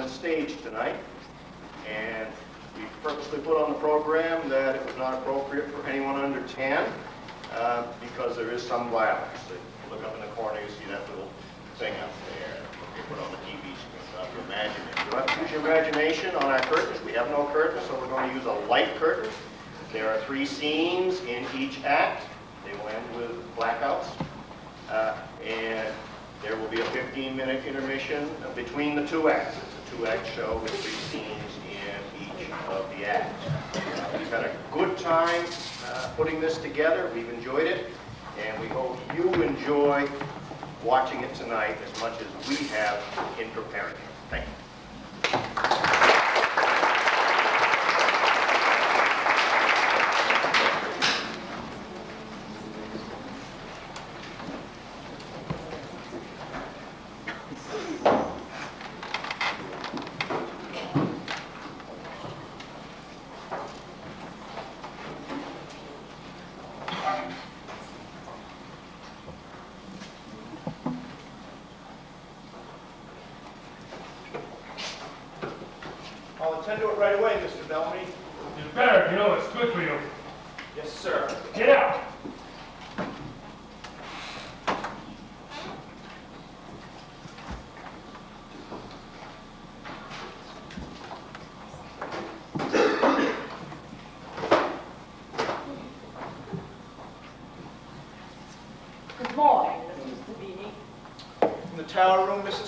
on stage tonight, and we purposely put on the program that it was not appropriate for anyone under 10 because there is some violence. So you look up in the corner, you see that little thing up there. They put on the TV screen. So you imagine it. You have to use your imagination on our curtains. We have no curtains, so we're going to use a light curtain. There are 3 scenes in each act. They will end with blackouts. And there will be a 15-minute intermission between the 2 acts. It's a 2-act show with 3 scenes in each of the acts. We've had a good time putting this together. We've enjoyed it, and we hope you enjoy watching it tonight as much as we have in preparing it. Thank you.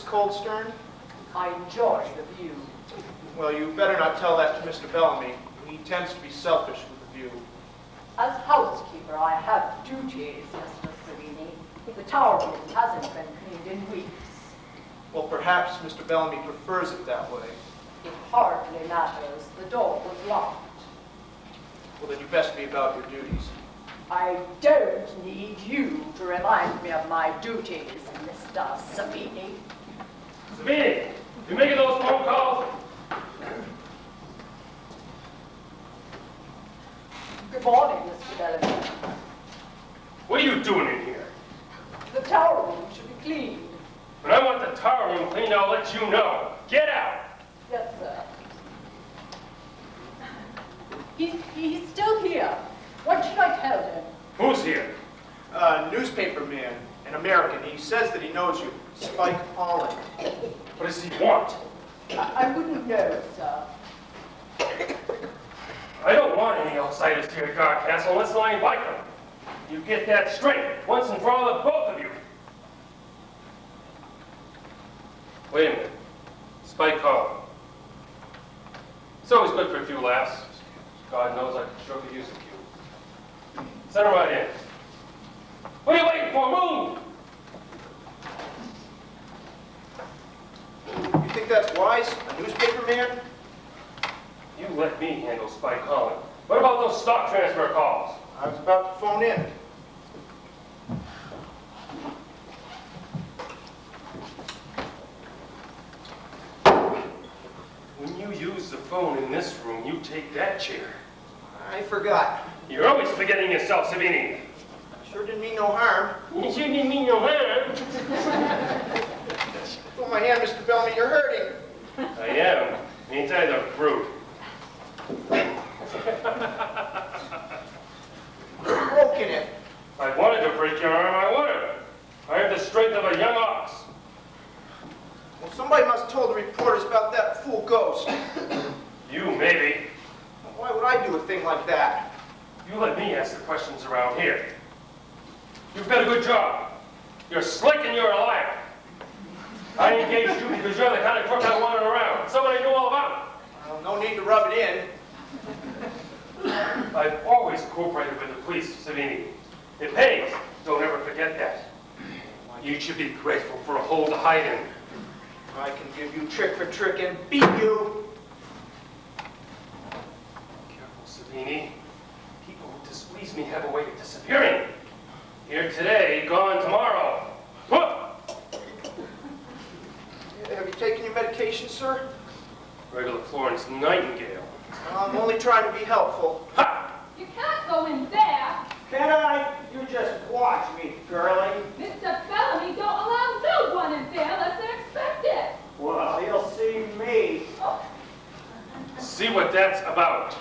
Colster? I enjoy the view. Well, you better not tell that to Mr. Bellamy. He tends to be selfish with the view. As housekeeper, I have duties, Mr. Savini. The tower room hasn't been cleaned in weeks. Well, perhaps Mr. Bellamy prefers it that way. It hardly matters. The door was locked. Well, then you best be about your duties. I don't need you to remind me of my duties, Mr. Savini. Savini, you making those phone calls? Good morning, Mr. Bellamy. What are you doing in here? The tower room should be cleaned. When I want the tower room cleaned, I'll let you know. Get out! Yes, sir. He's still here. What should I tell him? Who's here? Newspaper man, an American. He says that he knows you. Spike, Holland. What does he want? I wouldn't know, sir. I don't want any outsiders here at Gar Castle unless I invite them. You get that straight, once and for all, of both of you. Wait a minute. Spike, Holland. It's always good for a few laughs. God knows I could sure could use a few. Send her right in. What are you waiting for? Move! You think that's wise? A newspaper man? You let me handle Spike Holland. What about those stock transfer calls? I was about to phone in. When you use the phone in this room, you take that chair. I forgot. You're always forgetting yourself, Savini. I sure didn't mean no harm. You sure didn't mean no harm. Oh, my hand, Mr. Bellamy, you're hurting. I am. Ain't I the brute? You've broken it. I wanted to break your arm, I would have. I have the strength of a young ox. Well, somebody must have told the reporters about that fool ghost. You, maybe. Well, why would I do a thing like that? You let me ask the questions around here. You've got a good job. You're slick and you're alive. I engaged you because you're the kind of crook I wanted around. Somebody knew all about it. Well, no need to rub it in. I've always cooperated with the police, Savini. It pays. Don't ever forget that. You should be grateful for a hole to hide in. I can give you trick for trick and beat you. Careful, Savini. People who displease me have a way of disappearing. Here today, gone tomorrow. Whoop! Have you taken your medication, sir? Regular Florence Nightingale. I'm only trying to be helpful. Ha! You can't go in there. Can I? You just watch me, girlie. Mr. Bellamy don't allow no one in there unless they're expected. Well, you'll see me. what that's about.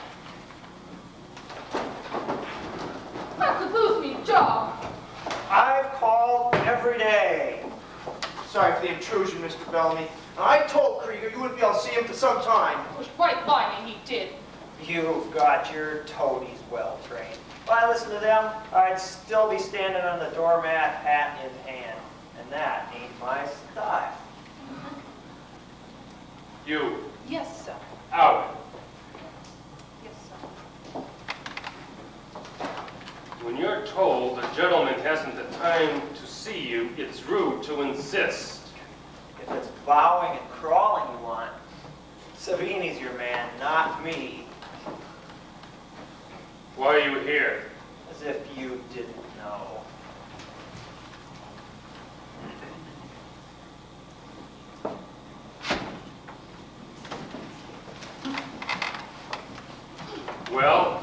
I could lose me job. I've called every day. Sorry for the intrusion, Mr. Bellamy. Now, I told Krieger you wouldn't be able to see him for some time. It was right by me, he did. You've got your toadies well trained. If I listened to them, I'd still be standing on the doormat, hat in hand. And that ain't my style. You. Yes, sir. Howard. Yes, sir. When you're told a gentleman hasn't the time to see you, it's rude to insist. If it's bowing and crawling you want, Savini's your man, not me. Why are you here? As if you didn't know. Well?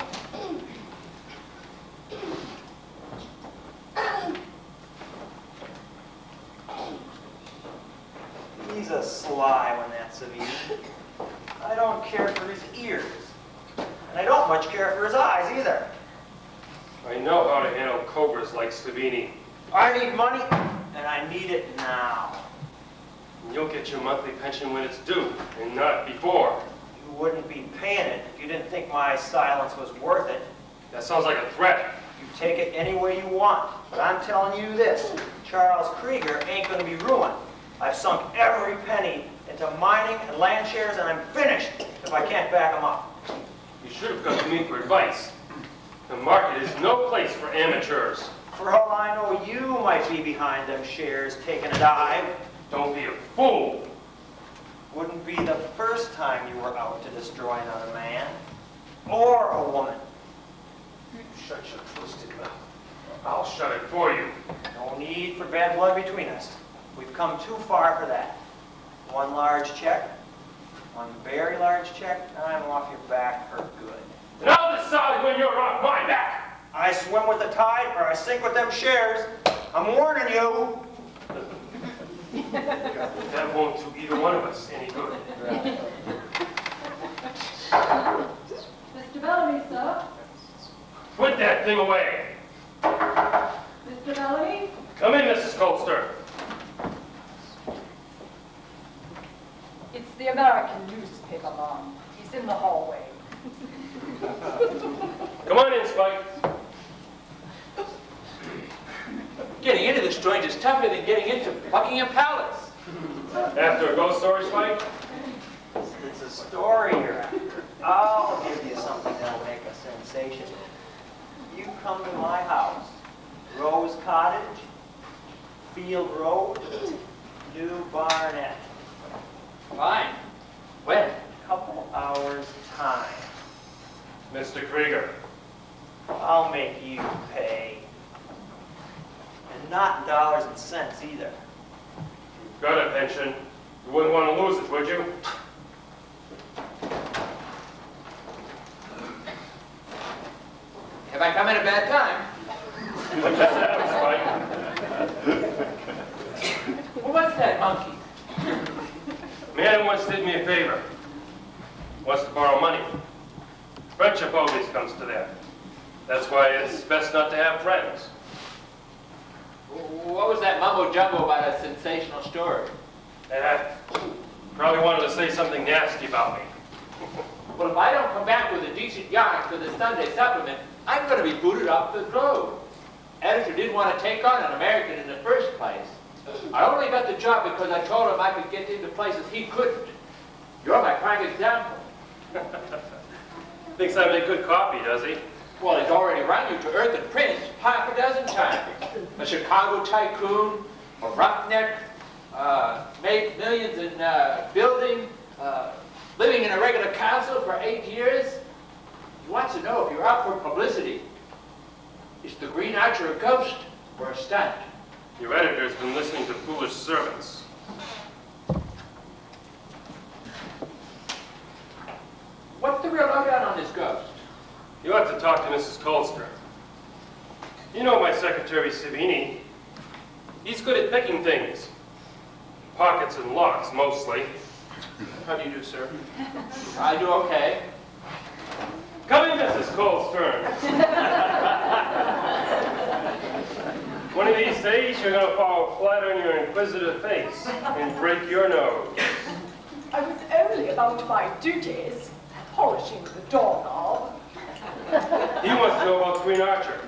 He's a sly one, that Savini. I don't care for his ears. And I don't much care for his eyes, either. I know how to handle cobras like Savini. I need money, and I need it now. And you'll get your monthly pension when it's due, and not before. You wouldn't be paying it if you didn't think my silence was worth it. That sounds like a threat. You take it any way you want, but I'm telling you this. Charles Krieger ain't going to be ruined. I've sunk every penny into mining and land shares, and I'm finished if I can't back them up. You should have come to me for advice. The market is no place for amateurs. For all I know, you might be behind them shares taking a dive. Don't be a fool. Wouldn't be the first time you were out to destroy another man. Or a woman. You shut your twisted mouth. I'll shut it for you. No need for bad blood between us. We've come too far for that. One large check. One very large check, and I'm off your back for good. And I'll decide when you're off my back! I swim with the tide, or I sink with them shares. I'm warning you! That won't do either one of us any good. Mr. Bellamy, sir. Put that thing away! Mr. Bellamy? Come in, Mrs. Colster. It's the American newspaper, Mom. He's in the hallway. Come on in, Spike. Getting into this joint is tougher than getting into Buckingham Palace. After a ghost story, Spike? It's a story you're after. I'll give you something that'll make a sensation. You come to my house. Rose Cottage, Field Road, New Barnet. Fine. When? A couple hours' time. Mr. Krieger. I'll make you pay. And not in dollars and cents, either. You've got a pension. You wouldn't want to lose it, would you? Have I come at a bad time? Who was that monkey? A man once did me a favor. Wants to borrow money. Friendship always comes to that. That's why it's best not to have friends. What was that mumbo-jumbo about a sensational story? Probably wanted to say something nasty about me. Well, if I don't come back with a decent yarn for the Sunday supplement, I'm going to be booted off the Globe. Editor didn't want to take on an American in the first place. I only got the job because I told him I could get into places he couldn't. You're my prime example. Thinks I make good copy, does he? Well, he's already run you to earth and print half a dozen times. A Chicago tycoon, a roughneck, made millions in building, living in a regular castle for 8 years. He wants to know if you're up for publicity. Is the Green Archer a ghost or a stunt? Your editor's been listening to foolish servants. What's the real lowdown on this ghost? You ought to talk to Mrs. Colster. You know my secretary, Savini. He's good at picking things. Pockets and locks, mostly. How do you do, sir? I do okay. Come in, Mrs. Colster. One of these days, you're going to fall flat on your inquisitive face and break your nose. I was only about my duties, polishing the doorknob. He wants to know about Green Archer.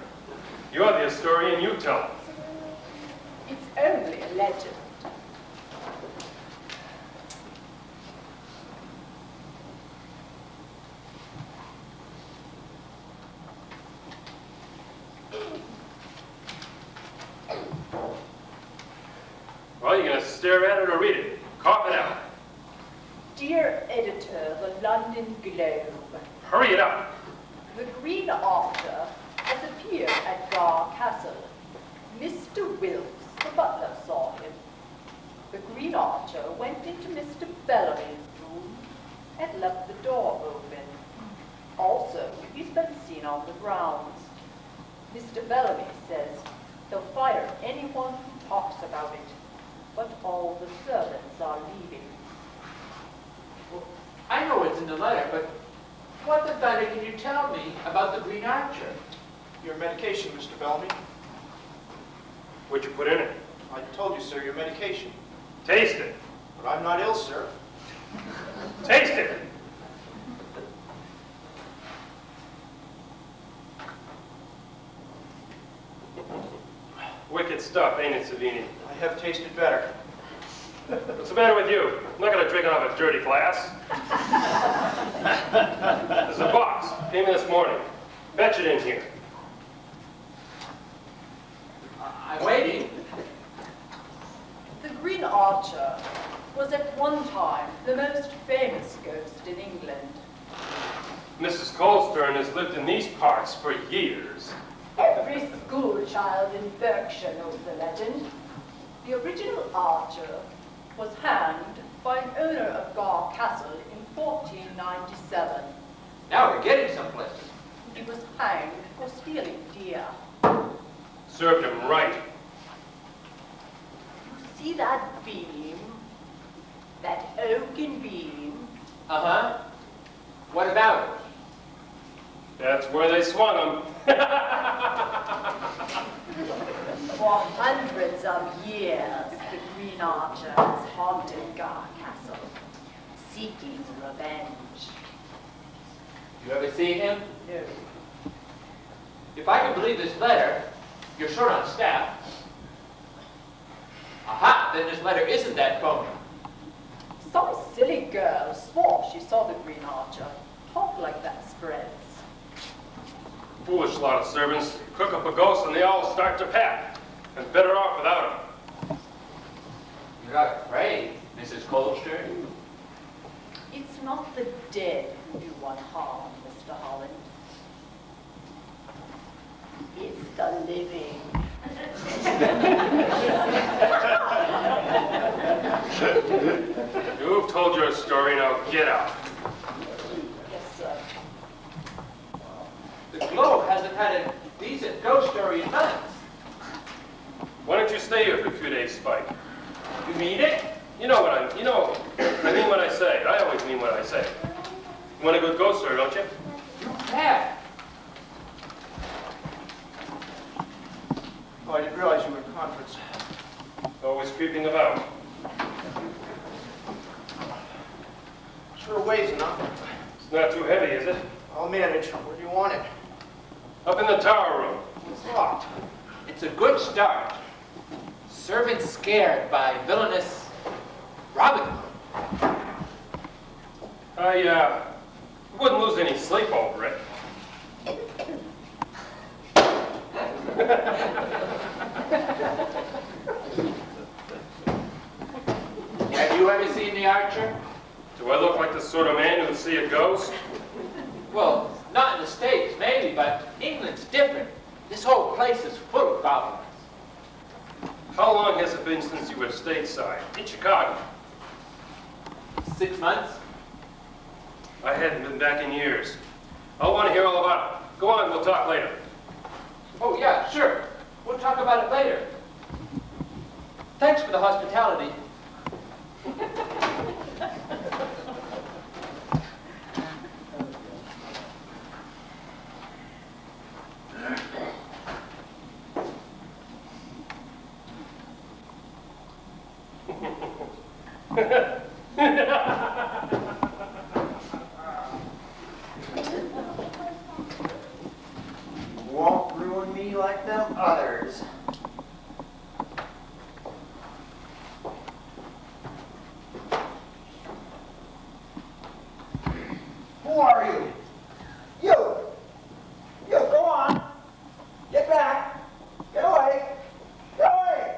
You're the historian, you tell him. It's only a legend. Well, you're going to stare at it or read it. Cough it out. Dear editor of the London Globe. Hurry it up. The Green Archer has appeared at Gar Castle. Mr. Wilkes, the butler, saw him. The Green Archer went into Mr. Bellamy's room and left the door open. Also, he's been seen on the grounds. Mr. Bellamy says they'll fire anyone who talks about it, but all the servants are leaving. Well, I know it's in the letter, but what the better can you tell me about the Green Archer? Your medication, Mr. Bellamy. What'd you put in it? I told you, sir, your medication. Taste it. But I'm not ill, sir. Taste it. Wicked stuff, ain't it, Savini? I have tasted better. What's the matter with you? I'm not going to drink out of a dirty glass. There's a box. Came in this morning. Fetch it in here. I'm waiting. The Green Archer was at one time the most famous ghost in England. Mrs. Colstern has lived in these parts for years. Every school child in Berkshire knows the legend. The original Archer was hanged by an owner of Gar Castle in 1497. Now we're getting someplace. He was hanged for stealing deer. Served him right. You see that beam? That oaken beam? Uh-huh. What about it? That's where they swung him. For hundreds of years, the Green Archer has haunted Gar Castle, seeking revenge. You ever seen him? No. If I can believe this letter, you're short on staff. Aha, then this letter isn't that phony. Some silly girl swore she saw the Green Archer. Talk like that spreads. Foolish lot of servants. Cook up a ghost and they all start to pack. And better off without him. You're not afraid, Mrs. Colster? It's not the dead who do one harm, Mr. Holland. It's the living. You've told your story, now get out. Yes, sir. The Globe hasn't had a decent ghost story in months. Why don't you stay here for a few days, Spike? You mean it? You know what I mean what I say. I always mean what I say. You want a good ghost story, don't you? You have. Oh, I didn't realize you were in conference. Always creeping about. Sure weighs enough. It's not too heavy, is it? I'll manage. Where do you want it? Up in the tower room. It's locked. It's a good start. Servants scared by villainous Robin. I wouldn't lose any sleep over it. Have you ever seen the Archer? Do I look like the sort of man who'd see a ghost? Well, not in the States, maybe, but England's different. This whole place is full of goblins. How long has it been since you were stateside, in Chicago? 6 months. I hadn't been back in years. I want to hear all about it. Go on, we'll talk later. Oh, yeah, sure. We'll talk about it later. Thanks for the hospitality. Won't ruin me like them others. Who are you? You, go on. Get back. Get away. Get away.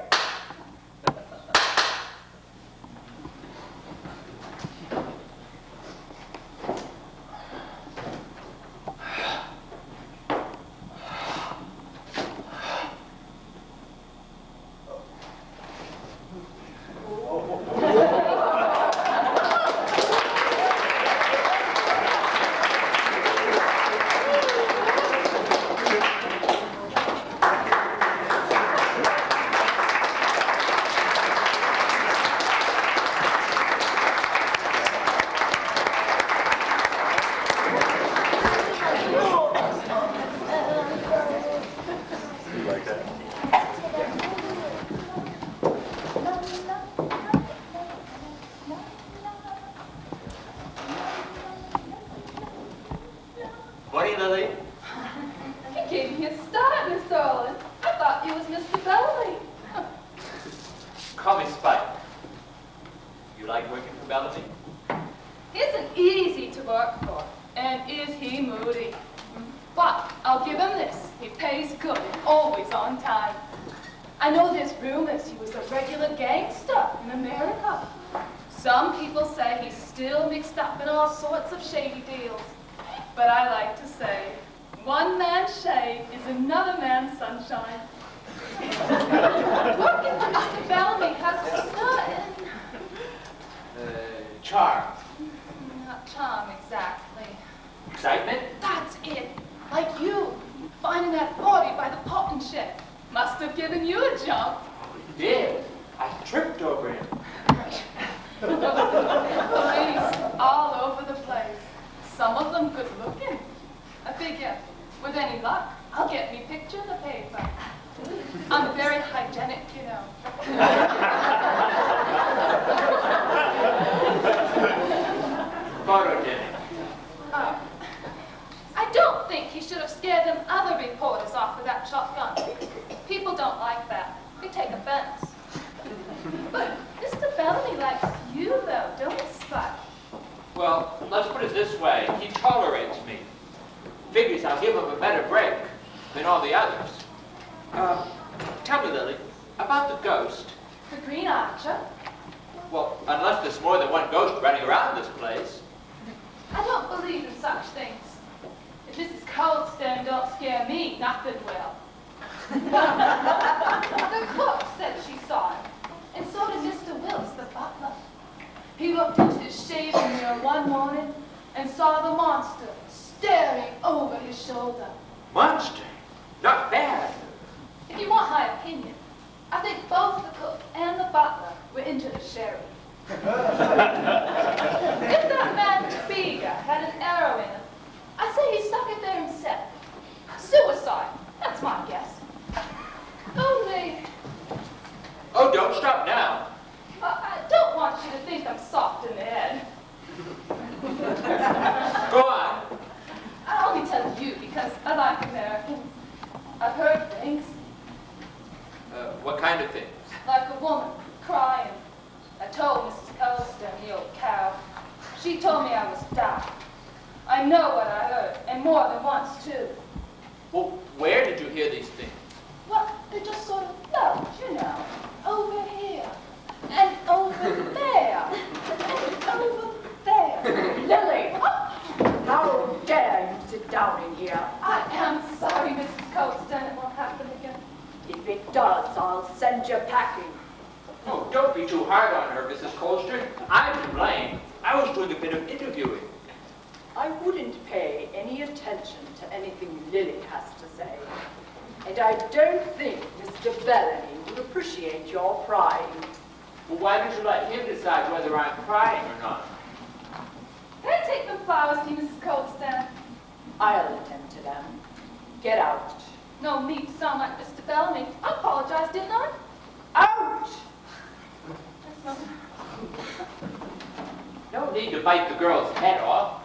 No need to bite the girl's head off.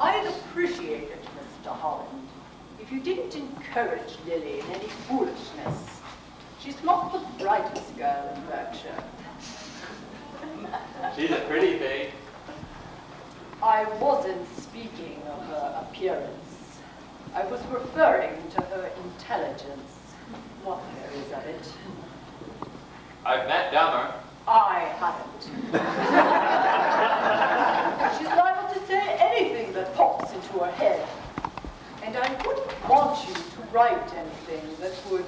I'd appreciate it, Mr. Holland, if you didn't encourage Lily in any foolishness. She's not the brightest girl in Berkshire. She's a pretty thing. I wasn't speaking of her appearance. I was referring to her intelligence, not there is of it. I've met dumber. I haven't. She's liable to say anything that pops into her head. And I wouldn't want you to write anything that would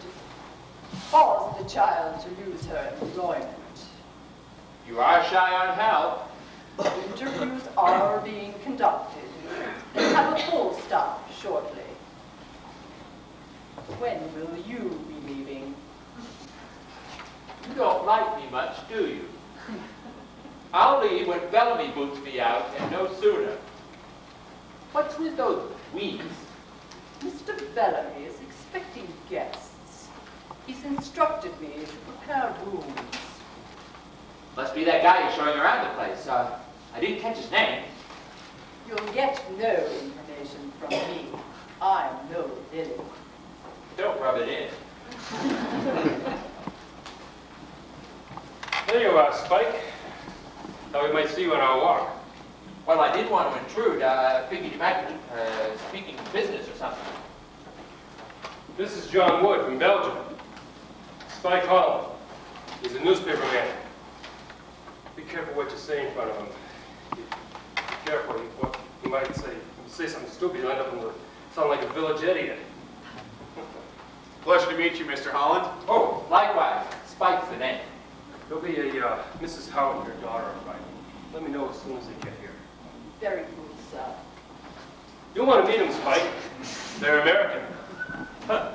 cause the child to lose her employment. You are shy on help. Interviews are being conducted. They have a full stop shortly. When will you be leaving? You don't like me much, do you? I'll leave when Bellamy boots me out, and no sooner. What's with those weeds? Mr. Bellamy is expecting guests. He's instructed me to prepare rooms. Must be that guy you're showing around the place. I didn't catch his name. You'll get no information from me. I'm no Lily. Don't rub it in. There you are, Spike. Thought we might see you on our walk. Well, I did want to intrude. I figured you might be speaking business or something. This is John Wood from Belgium. Spike Holland. He's a newspaper man. Be careful what you say in front of him. Be careful what he might say. If you say something stupid, you'll end up in the, sound like a village idiot. Pleasure to meet you, Mr. Holland. Oh, likewise. Spike's the name. There'll be a Mrs. Howard, your daughter, invited. Let me know as soon as they get here. Very cool, sir. You'll want to meet them, Spike. They're American. Huh.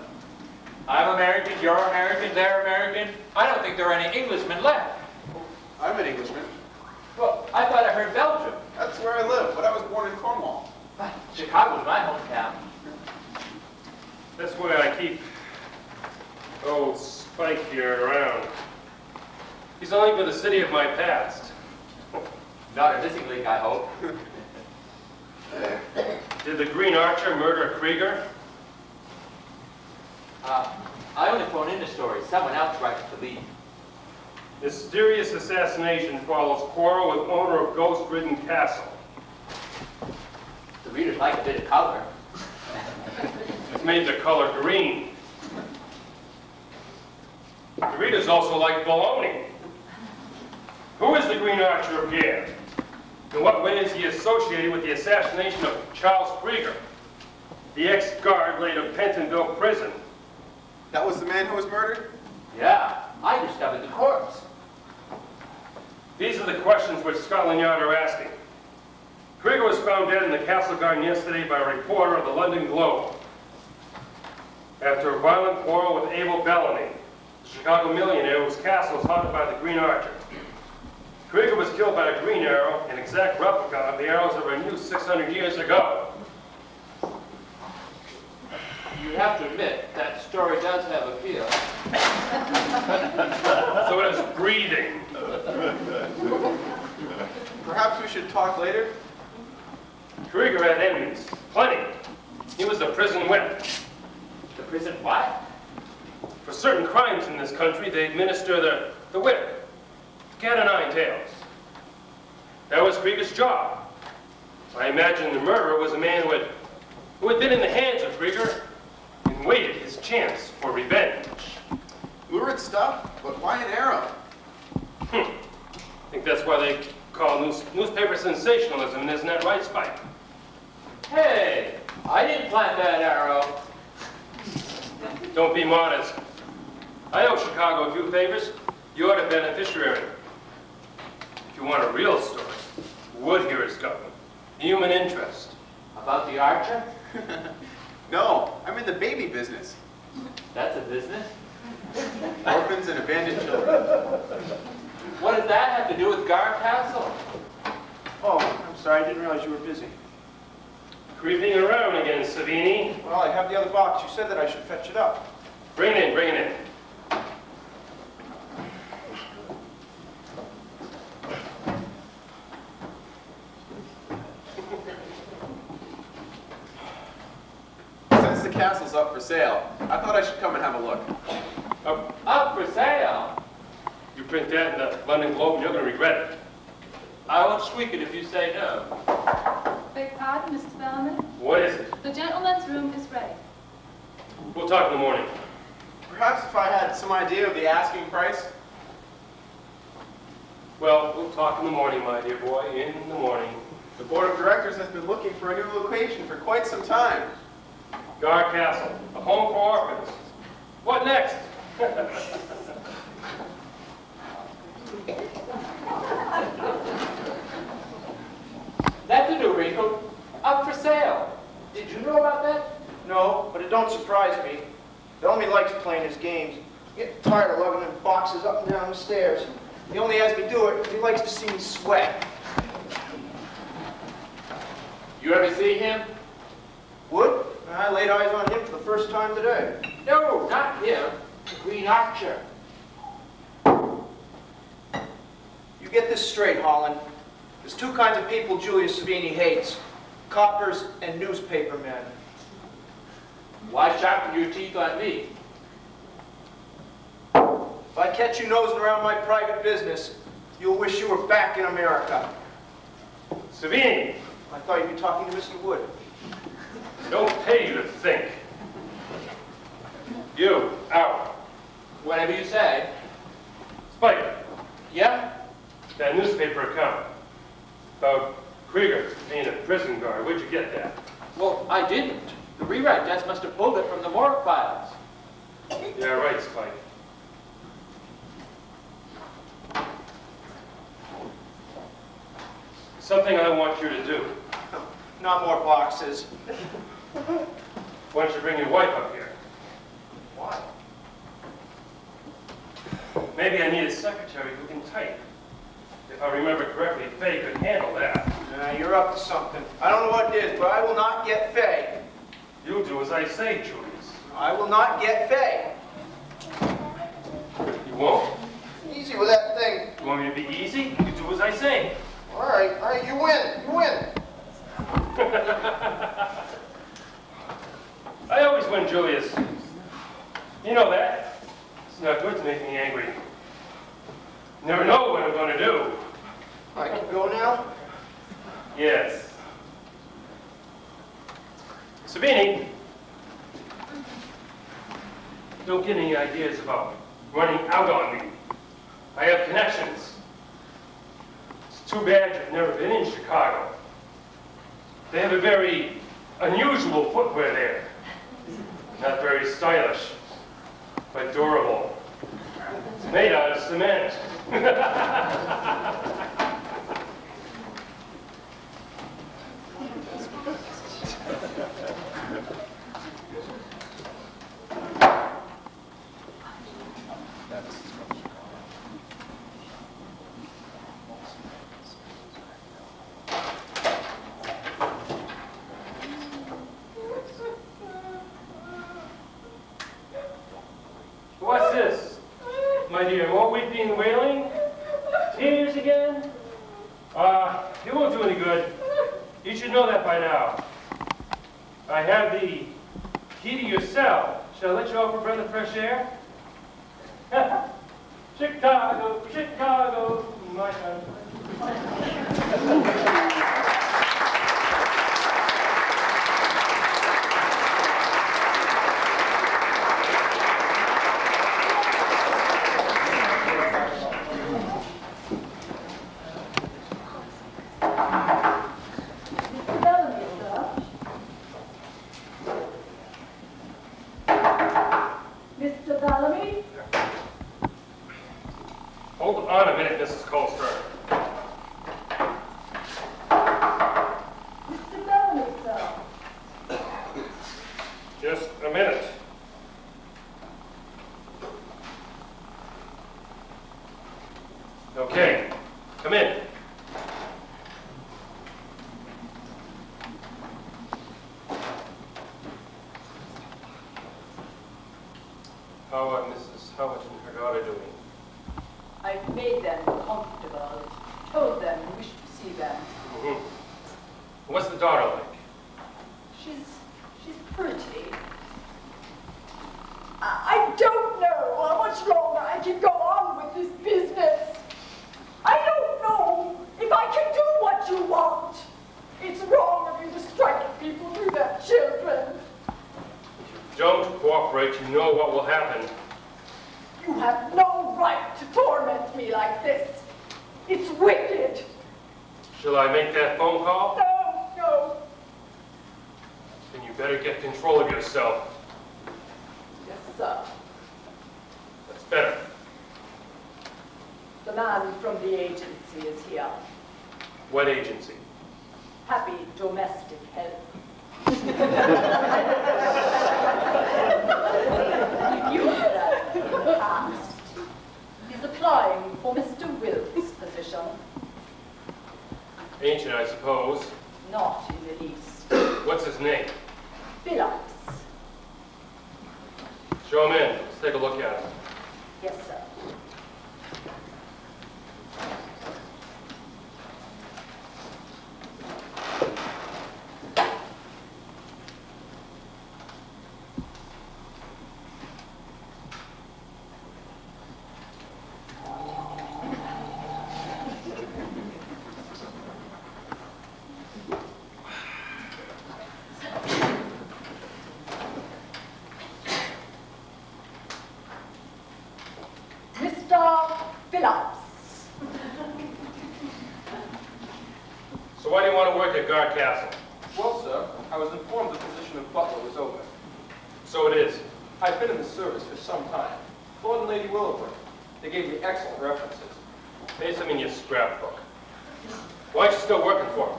I'm American, you're American, they're American. I don't think there are any Englishmen left. I'm an Englishman. Well, I thought I heard Belgium. That's where I live, but I was born in Cornwall. Chicago's my hometown. That's where I keep old Spike here around. He's only for the city of my past. Not a missing link, I hope. Did the Green Archer murder Krieger? I only phone in the story. Someone else writes the lead. Mysterious assassination follows quarrel with owner of ghost-ridden castle. The readers like a bit of color. It's made the color green. The readers also like baloney. Who is the Green Archer of Gare? In what way is he associated with the assassination of Charles Krieger, the ex-guard laid of Pentonville Prison? That was the man who was murdered? Yeah. I discovered the corpse. These are the questions which Scotland Yard are asking. Krieger was found dead in the Castle Garden yesterday by a reporter of the London Globe. After a violent quarrel with Abel Bellamy, the Chicago millionaire whose castle was haunted by the Green Archer. Krieger was killed by a green arrow, an exact replica of the arrows that were used 600 years ago. You have to admit, that story does have appeal. So it is breathing. Perhaps we should talk later? Krieger had enemies. Plenty. He was the prison whip. The prison what? For certain crimes in this country, they administer the whip. Cat o' nine tails. That was Krieger's job. I imagine the murderer was a man who had been in the hands of Krieger, and waited his chance for revenge. Lurid stuff, but why an arrow? I think that's why they call newspaper sensationalism, isn't that right, Spike? Hey, I didn't plant that arrow. Don't be modest. I owe Chicago a few favors. You're the beneficiary. If you want a real story, Wood here is government. Human interest. About the Archer? No, I'm in the baby business. That's a business? Orphans and abandoned children. What does that have to do with Gar Castle? Oh, I'm sorry, I didn't realize you were busy. Creeping around again, Savini. Well, I have the other box. You said that I should fetch it up. Bring it in, bring it in. for sale. I thought I should come and have a look. Up for sale? You print that in the London Globe and you're going to regret it. I won't squeak it if you say no. Beg pardon, Mr. Bellamy? What is it? The gentleman's room is ready. We'll talk in the morning. Perhaps if I had some idea of the asking price? Well, we'll talk in the morning, my dear boy, in the morning. The board of directors has been looking for a new location for quite some time. Gar Castle, a home for orphans. What next? That's a new wrinkle. Up for sale. Did you know about that? No, but it don't surprise me. Bellamy likes playing his games. I get tired of lugging him boxes up and down the stairs. He only has me do it because he likes to see me sweat. You ever see him? Wood? I laid eyes on him for the first time today. No, not him. The Green Archer. You get this straight, Holland. There's two kinds of people Julius Savini hates. Coppers and newspaper men. Why sharpen your teeth on me? If I catch you nosing around my private business, you'll wish you were back in America. Savini! I thought you'd be talking to Mr. Wood. Don't pay you to think. You, out. Whatever you say. Spike. Yeah? That newspaper account about Krieger being a prison guard. Where'd you get that? Well, I didn't. The rewrite desk must have pulled it from the morgue files. Yeah, right, Spike. Something I want you to do. Not more boxes. Why don't you bring your wife up here? Why? Maybe I need a secretary who can type. If I remember correctly, Faye could handle that. You're up to something. I don't know what it is, but I will not get Faye. You do as I say, Julius. I will not get Faye. You won't? Easy with that thing. You want me to be easy? You do as I say. All right, you win, you win. I always win, Julius. You know that. It's not good to make me angry. You never know what I'm going to do. I can go now? Yes. Savini, don't get any ideas about running out on me. I have connections. Too bad you've never been in Chicago. They have a very unusual footwear there. Not very stylish, but durable. It's made out of cement. What's the daughter like? She's pretty. cooperate, you know what will happen. You have no right to torment me like this. It's wicked. Shall I make that phone call? No, no. Then you better get control of yourself. Yes, sir. That's better. The man from the agency is here. What agency? Happy Domestic Help. You should have asked. He's applying for Mr. Wilkes' position. Ancient, I suppose. Not in the least. What's his name? Phillips. Show him in. Let's take a look at him. Yes, sir. Gar Castle. Well, sir, I was informed the position of butler was open. So it is. I've been in the service for some time. Lord and Lady Willowbrook. They gave me excellent references. Here's some in your scrapbook. Why are you still working for them?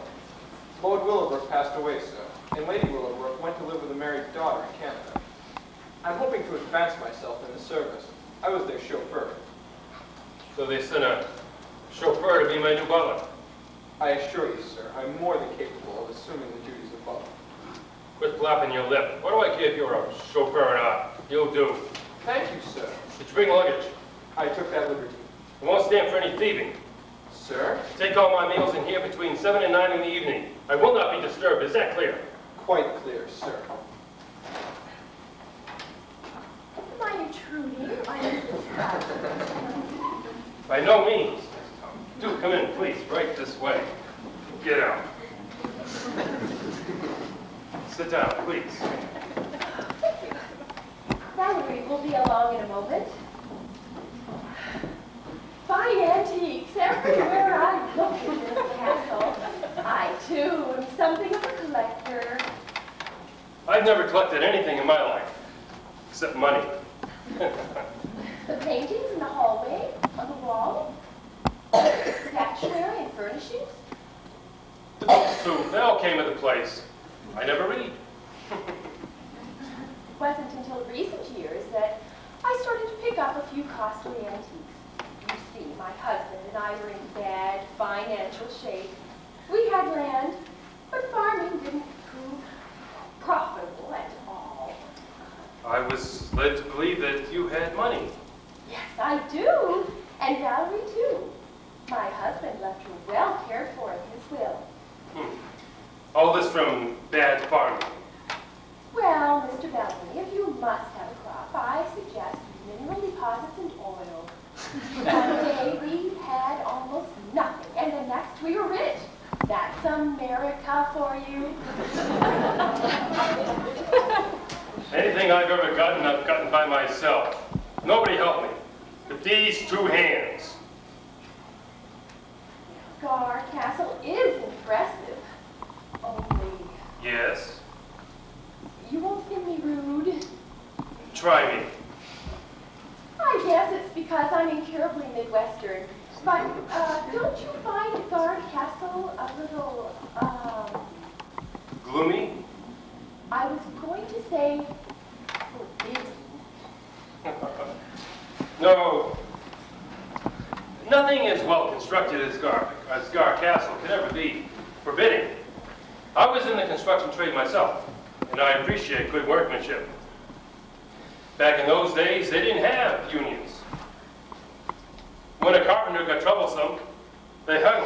Lord Willowbrook passed away, sir, and Lady Willowbrook went to live with a married daughter in Canada. I'm hoping to advance myself in the service. I was their chauffeur. So they sent a chauffeur to be my new butler. I assure you, sir, I'm more than capable of assuming the duties of butler. Quit flapping your lip. What do I care if you're a chauffeur or not? You'll do. Thank you, sir. Did you bring luggage? I took that liberty. I won't stand for any thieving. Sir? Take all my meals in here between 7 and 9 in the evening. I will not be disturbed. Is that clear? Quite clear, sir. Why, truly, I am this. By no means. Do come in, please, right this way. Get out. Sit down, please. Valerie will be along in a moment. Fine antiques everywhere I look in this castle. I, too, am something of a collector. I've never collected anything in my life, except money. The paintings in the hallway, on the wall. Statuary and furnishings? So they all came to the place. I never read. It wasn't until recent years that I started to pick up a few costly antiques. You see, my husband and I were in bad financial shape. We had land, but farming didn't prove profitable at all. I was led to believe that you had money. Yes, I do. And Valerie, too. My husband left her well cared for in his will. All this from bad farming. Well, Mr. Bellamy, if you must have a crop, I suggest mineral deposits and oil. One day we had almost nothing, and the next we were rich. That's America for you. Anything I've ever gotten, I've gotten by myself. Nobody helped me, but these two hands. Gar Castle is impressive, only... Yes? You won't think me rude. Try me. I guess it's because I'm incurably Midwestern, but don't you find Gar Castle a little, gloomy? I was going to say forbidden. No. Nothing as well constructed as Gar Castle could ever be forbidding. I was in the construction trade myself, and I appreciate good workmanship. Back in those days, they didn't have unions. When a carpenter got troublesome, they hung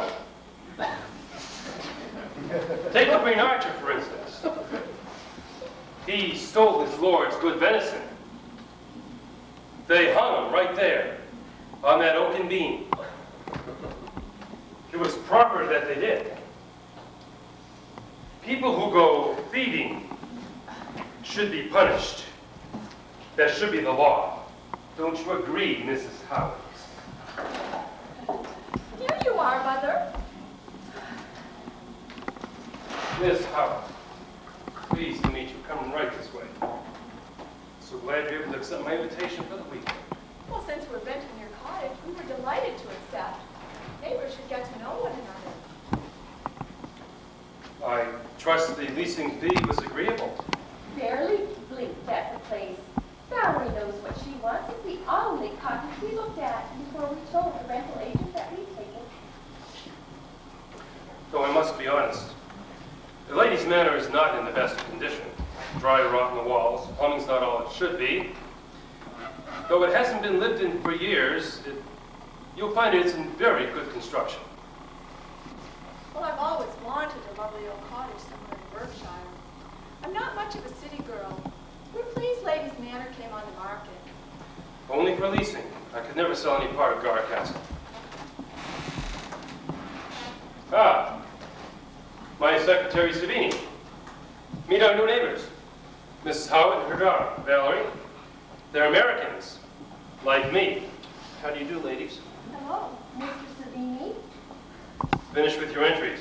him. Take the Green Archer, for instance. He stole his lord's good venison. They hung him right there. On that oaken beam. It was proper that they did. People who go thieving should be punished. That should be the law. Don't you agree, Mrs. Howard? Here you are, Mother. Miss Howard, pleased to meet you. Coming right this way. So glad you're able to accept my invitation for the weekend. Well, since we're renting your cottage, we were delighted to accept. Neighbors should get to know one another. I trust the leasing fee was agreeable. Barely blinked at the place. Valerie knows what she wants. It's the only cottage we looked at before we told the rental agent that we'd taken. Though I must be honest, the Lady's Manor is not in the best condition. Dry rot in the walls, plumbing's not all it should be. Though it hasn't been lived in for years, you'll find it's in very good construction. Well, I've always wanted a lovely old cottage somewhere in Berkshire. I'm not much of a city girl. We're pleased Lady's Manor came on the market. Only for leasing. I could never sell any part of Gar Castle. Ah, my secretary, Savini. Meet our new neighbors, Mrs. Howard and her daughter, Valerie. They're Americans, like me. How do you do, ladies? Hello, Mr. Savini. Finish with your entries.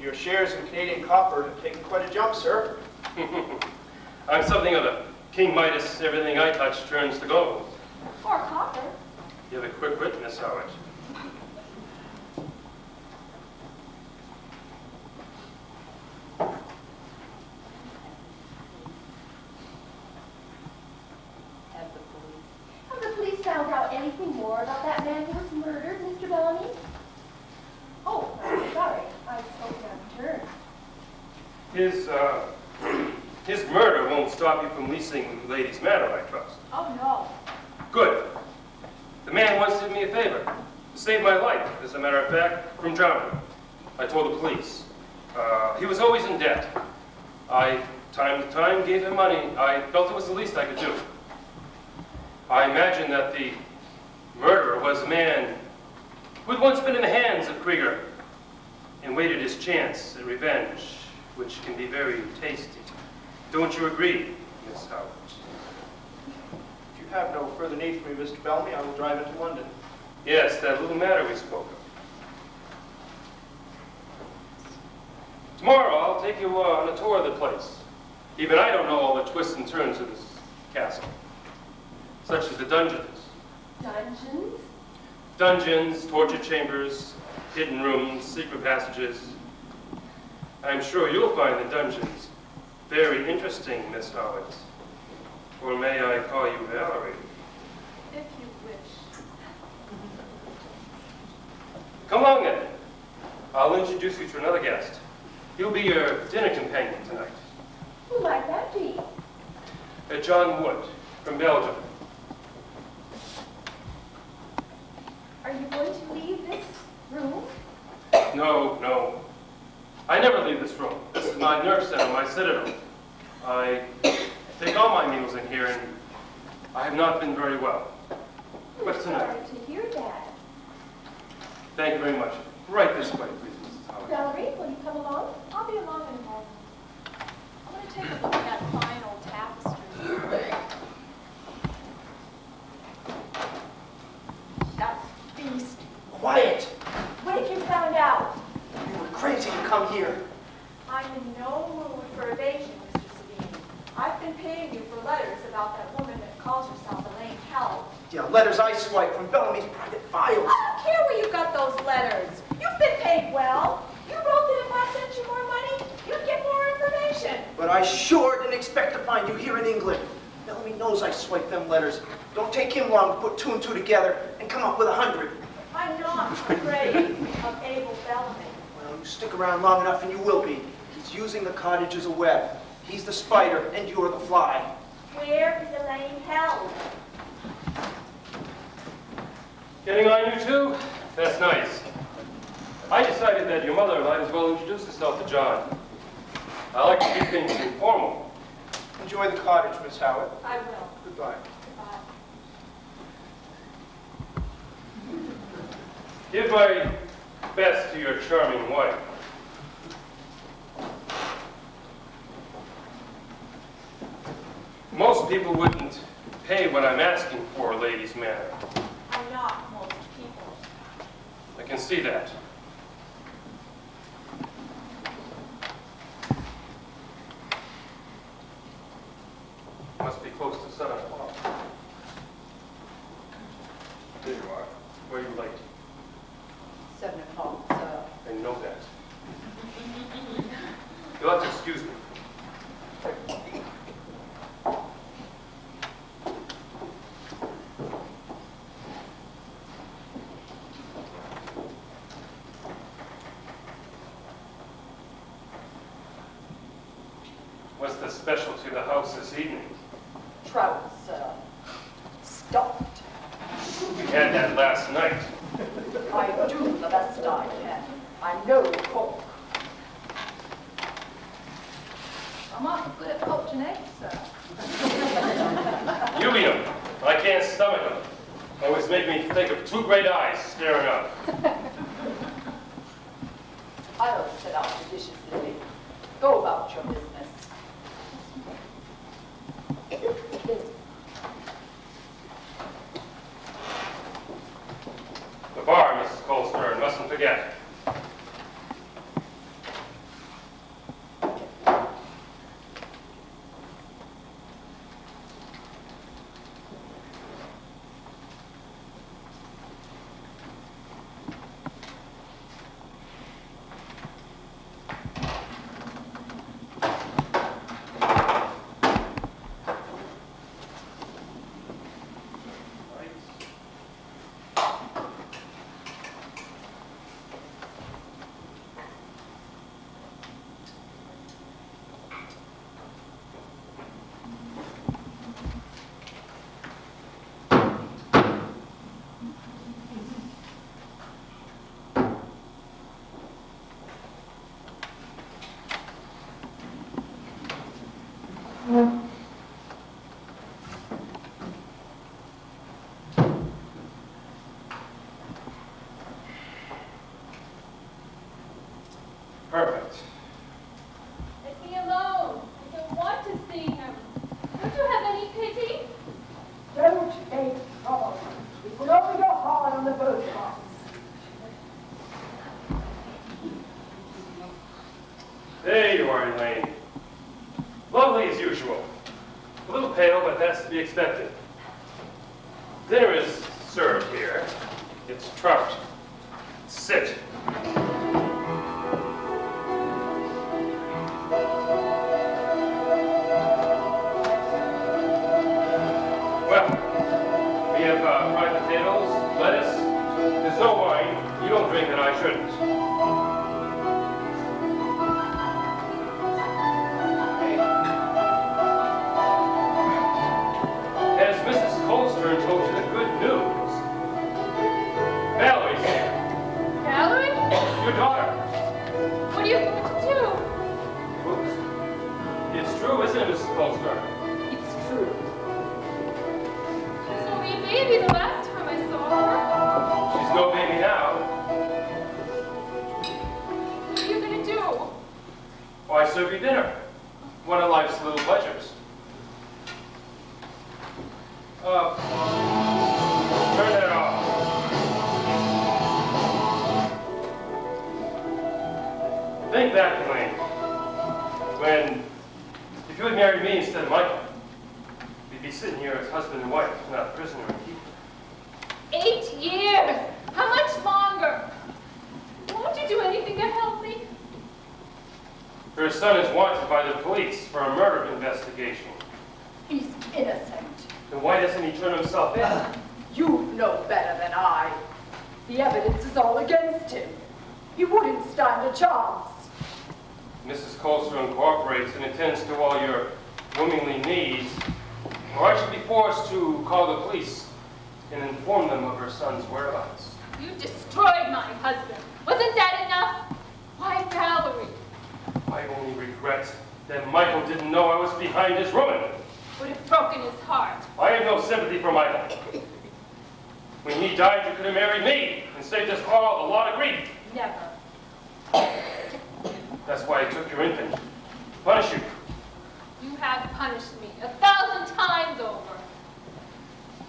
Your shares in Canadian copper have taken quite a jump, sir. I'm something of a King Midas. Everything I touch turns to gold. Or copper. You have a quick wit, Miss Howard. Have the police found out anything more about that man who was murdered, Mr. Bellamy? Oh, I'm sorry. I spoke out of turn. His murder won't stop you from leasing Lady's Manor, I trust. Oh, no. Good. The man once did me a favor. To save my life, as a matter of fact, from drowning. I told the police. He was always in debt. I, time to time, gave him money. I felt it was the least I could do. I imagine that the murderer was a man who had once been in the hands of Krieger and waited his chance at revenge, which can be very tasty. Don't you agree, Miss Howard? If you have no further need for me, Mr. Bellamy, I will drive into London. Yes, that little matter we spoke of. Tomorrow, I'll take you on a tour of the place. Even I don't know all the twists and turns of this castle, such as the dungeons. Dungeons? Dungeons, torture chambers, hidden rooms, secret passages. I'm sure you'll find the dungeons very interesting, Miss Howard. Or may I call you Valerie? If you wish. Come along then. I'll introduce you to another guest. He'll be your dinner companion tonight. Who might that be? John Wood, from Belgium. Are you going to leave this room? No, no. I never leave this room. This is my nerve center, my citadel. I take all my meals in here, and I have not been very well. But tonight. I'm sorry to hear that. Thank you very much. Right this way, please, Mrs. Howard. Valerie, will you come along? I'll be along in a moment. I'm going to take a look at that fine old tapestry. That beast. Quiet! What have you found out? You were crazy to come here. I'm in no mood for evasion, Mr. Savini. I've been paying you for letters about that woman that calls herself Elaine Held. Yeah, letters I swiped from Bellamy's private files. I don't care where you got those letters. You've been paid well. You wrote that if I sent you more money, you'd get more information. But I sure didn't expect to find you here in England. Bellamy knows I swiped them letters. Don't take him long to put 2 and 2 together and come up with 100. I'm not afraid of Abel Bellamy. You stick around long enough and you will be. He's using the cottage as a web. He's the spider and you're the fly. Where is Elaine Held? Getting on you too? That's nice. I decided that your mother might as well introduce herself to John. I like to keep things informal. Enjoy the cottage, Miss Howard. I will. Goodbye. Goodbye. Give my best to your charming wife. Most people wouldn't pay what I'm asking for, Lady's Manor. I'm not most people. I can see that. Must be close to 7 o'clock. There you are. Where are you late? 7 o'clock, sir. I know that. You'll have to excuse me. What's the special to the house this evening? Trout, sir. Stuffed. We had that last night. I do the best I can. I'm no cook. I'm awful good at poached eggs, sir. You eat them. I can't stomach them. They always make me think of two great eyes staring up. I'll set out the dishes, Lily. Go about your business. The bar, Mrs. Colster, mustn't forget. Expected. Dinner is served here. It's trout. Sit. Well, we have fried potatoes, lettuce. There's no wine. You don't drink it, I shouldn't. Serve you dinner. One of life's little pleasures. Turn that off. Think back, Elaine. If you had married me instead of Michael, we'd be sitting here as husband and wife, not prisoner and keeper. 8 years! How much longer? Won't you do anything to help me? Her son is wanted by the police for a murder investigation. He's innocent. Then why doesn't he turn himself in? You know better than I. The evidence is all against him. He wouldn't stand a chance. Mrs. Colster cooperates and attends to all your womanly needs, or I should be forced to call the police and inform them of her son's whereabouts. You destroyed my husband. Wasn't that enough? Why, Valerie? I only regret that Michael didn't know I was behind his ruin. Would have broken his heart. I have no sympathy for Michael. When he died, you could have married me and saved us all a lot of grief. Never. That's why I took your infant. Punish you. You have punished me 1,000 times over.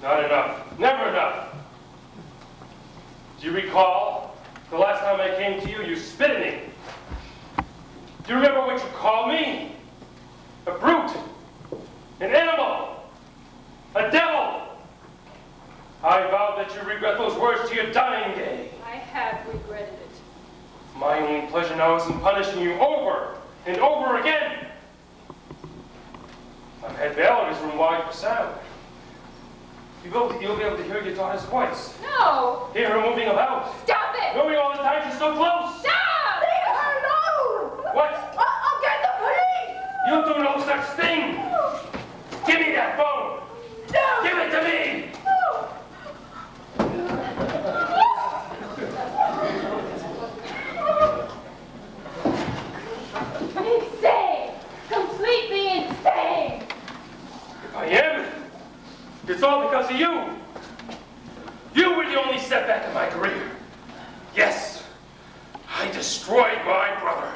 Not enough. Never enough. Do you recall the last time I came to you, you spit at me? Do you remember what you called me? A brute. An animal. A devil. I vow that you regret those words to your dying day. I have regretted it. My only pleasure now is in punishing you over and over again. I've had Valerie's room wide for sound. You'll be able to hear your daughter's voice. No! Hear her moving about. Stop it! Moving all the time, she's so close! Stop! Leave her alone! What? I'll get the police! You'll do no such thing! Give me that phone! No! Give it to me! No! Insane! Completely insane! If I am, it's all because of you. You were the only setback in my career. Yes, I destroyed my brother.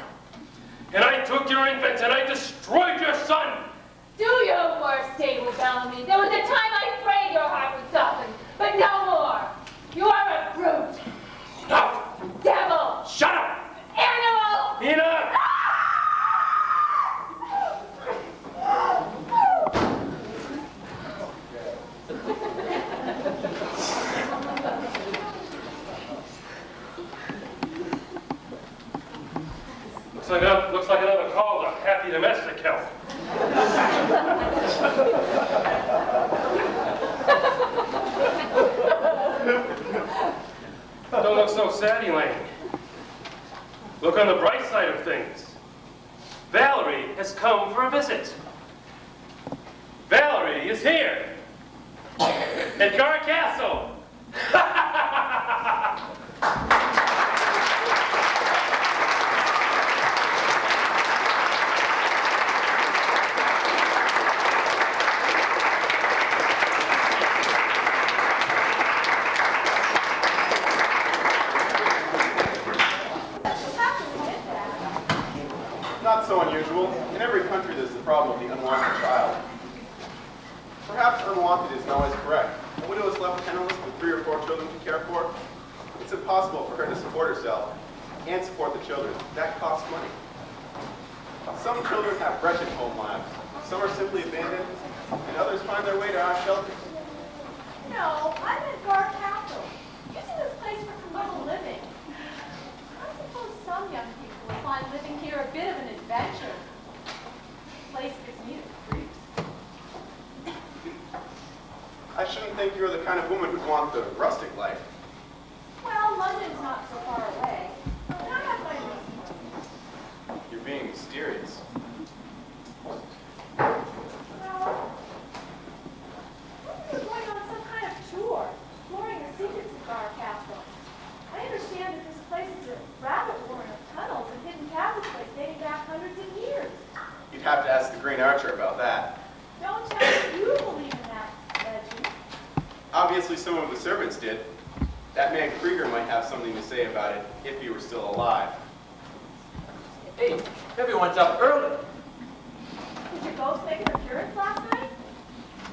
And I took your infant and I destroyed your son. Do your worst, David Bellamy. There was a time I prayed your heart would soften, but no more. You are a brute. Stop. Devil. Shut up. Animal. Enough. Ah! Looks like another call to happy domestic help. Don't look so sad, Elaine. Look on the bright side of things. Valerie has come for a visit. Valerie is here at Gar Castle. So unusual. In every country there's the problem of the unwanted child. Perhaps unwanted isn't always correct. A widow is left penniless with 3 or 4 children to care for. It's impossible for her to support herself and support the children. That costs money. Some children have wretched home lives. Some are simply abandoned, and others find their way to our shelters. No, I'm at Gar Castle, using this place for communal living. I suppose some young people find living here a bit of an adventure. The place gives me the creeps. I shouldn't think you're the kind of woman who'd want the rustic life. Well, London's not so far away. And I have my reasons. You're being mysterious. Well, we're going on some kind of tour, exploring the secrets of Gar Castle. I understand that this place is a rabbit warren of tunnels and hidden passageways dating back hundreds of years. You'd have to ask the Green Archer about that. Don't tell me you believe in that legend. Obviously some of the servants did. That man Krieger might have something to say about it if he were still alive. Hey, everyone's up early. Did you both make an appearance last night?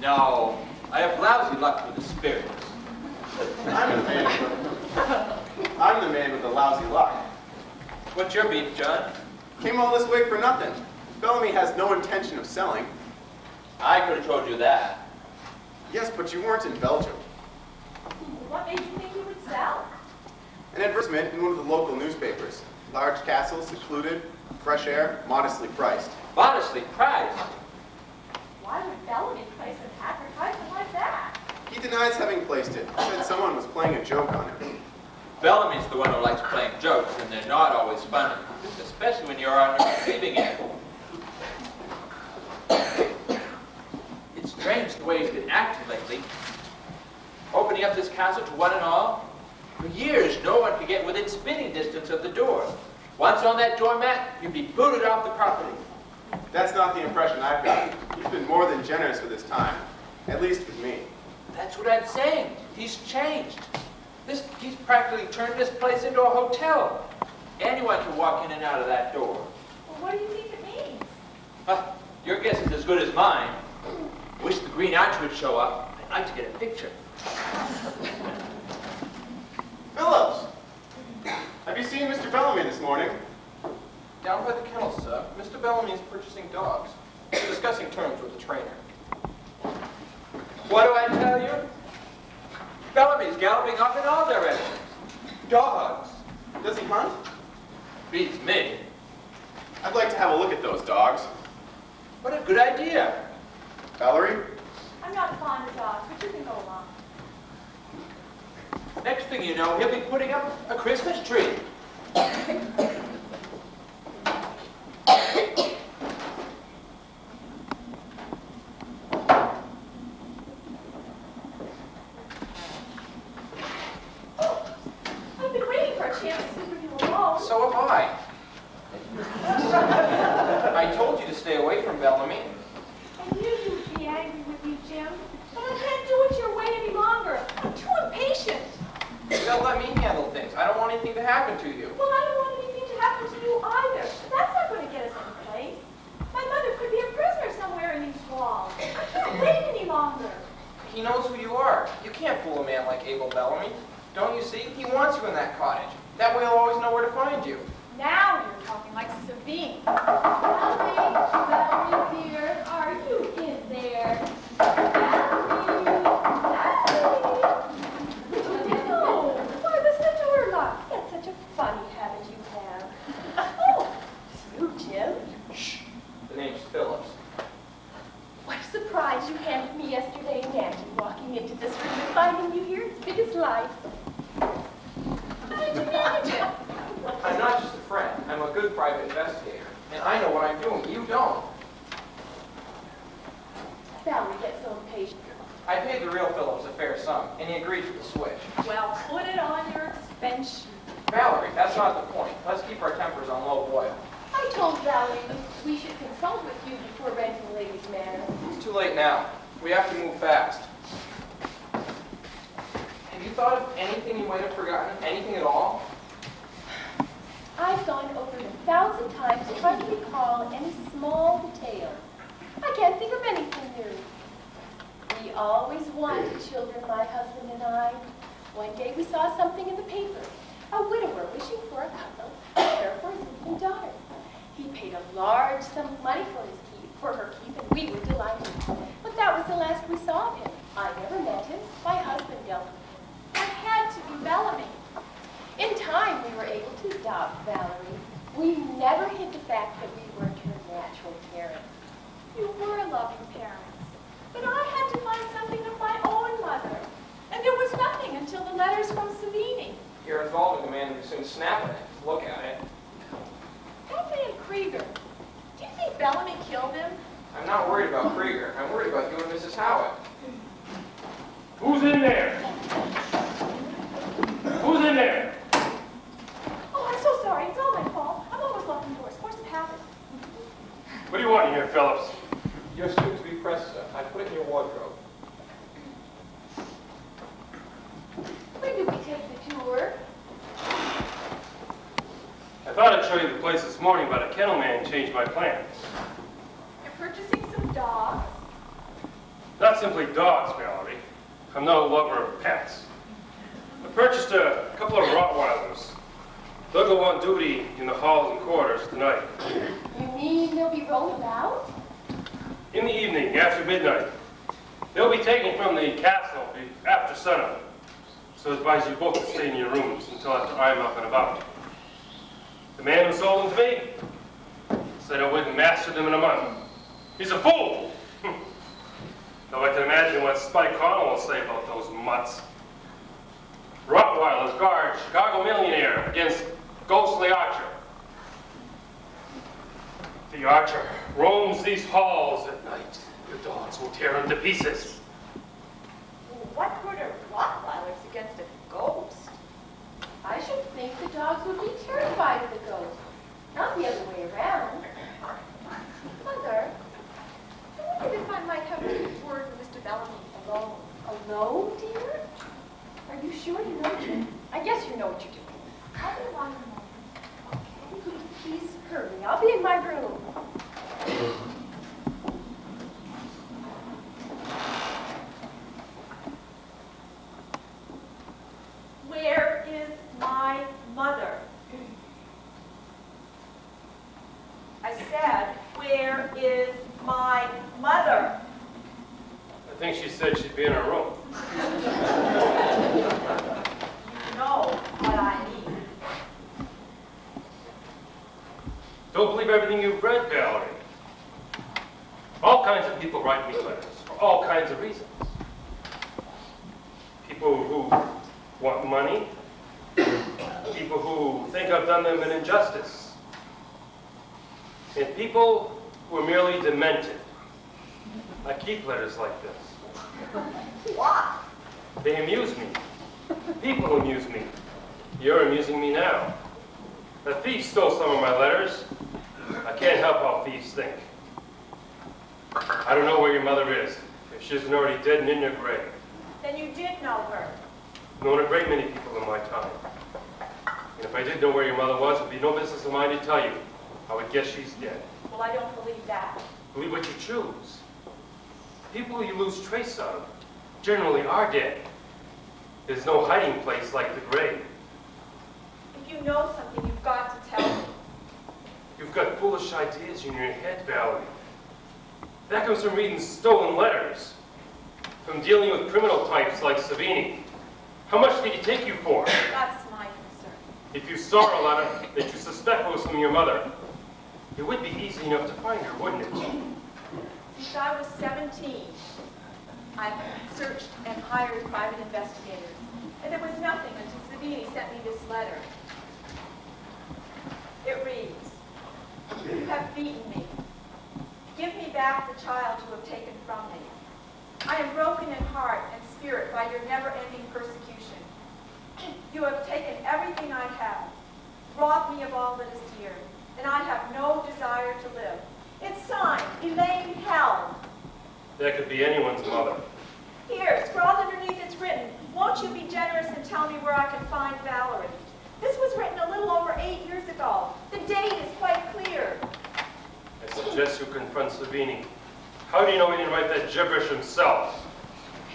No, I have lousy luck with the spirits. I'm the man with the lousy luck. What's your beef, John? Came all this way for nothing. Bellamy has no intention of selling. I could have told you that. Yes, but you weren't in Belgium. What made you think you would sell? An advertisement in one of the local newspapers. Large castle, secluded, fresh air, modestly priced. Modestly priced? Why would Bellamy place an advertisement like that? He denies having placed it. He said someone was playing a joke on him. Bellamy's the one who likes playing jokes, and they're not always funny, especially when you're on the receiving end. It's strange the way he's been acting lately, opening up this castle to one and all. For years, no one could get within spinning distance of the door. Once on that doormat, you'd be booted off the property. That's not the impression I've got. He's been more than generous with his time, at least with me. That's what I'm saying. He's changed. He's practically turned this place into a hotel. Anyone can walk in and out of that door. Well, what do you think it means? Your guess is as good as mine. Wish the Green Archer would show up. I'd like to get a picture. Phillips! Have you seen Mr. Bellamy this morning? Down by the kennel, sir. Mr. Bellamy is purchasing dogs. We're discussing terms with the trainer. What do I tell you? Bellamy's galloping off in all directions. Dogs. Does he hunt? Beats me. I'd like to have a look at those dogs. What a good idea. Valerie? I'm not fond of dogs, but you can go along. Next thing you know, he'll be putting up a Christmas tree. about money, people who think I've done them an injustice, and people who are merely demented. I keep letters like this. Why? They amuse me. People amuse me. You're amusing me now. A thief stole some of my letters. I can't help how thieves think. I don't know where your mother is, if she isn't already dead and in your grave. Then you did know her. I've known a great many people in my time. And if I did know where your mother was, it would be no business of mine to tell you. I would guess she's dead. Well, I don't believe that. Believe what you choose. People you lose trace of generally are dead. There's no hiding place like the grave. If you know something, you've got to tell me. You've got foolish ideas in your head, Valerie. That comes from reading stolen letters, from dealing with criminal types like Savini. How much did he take you for? That's my concern. If you saw a letter that you suspect was from your mother, it would be easy enough to find her, wouldn't it? Since I was 17, I searched and hired private investigators, and there was nothing until Savini sent me this letter. It reads, "You have beaten me. Give me back the child you have taken from me. I am broken in heart and spirit by your never-ending persecution. You have taken everything I have, robbed me of all that is dear, and I have no desire to live." It's signed, Elaine Held. That could be anyone's mother. Here, scrawled underneath it's written, "Won't you be generous and tell me where I can find Valerie?" This was written a little over 8 years ago. The date is quite clear. I suggest you confront Savini. How do you know he didn't write that gibberish himself?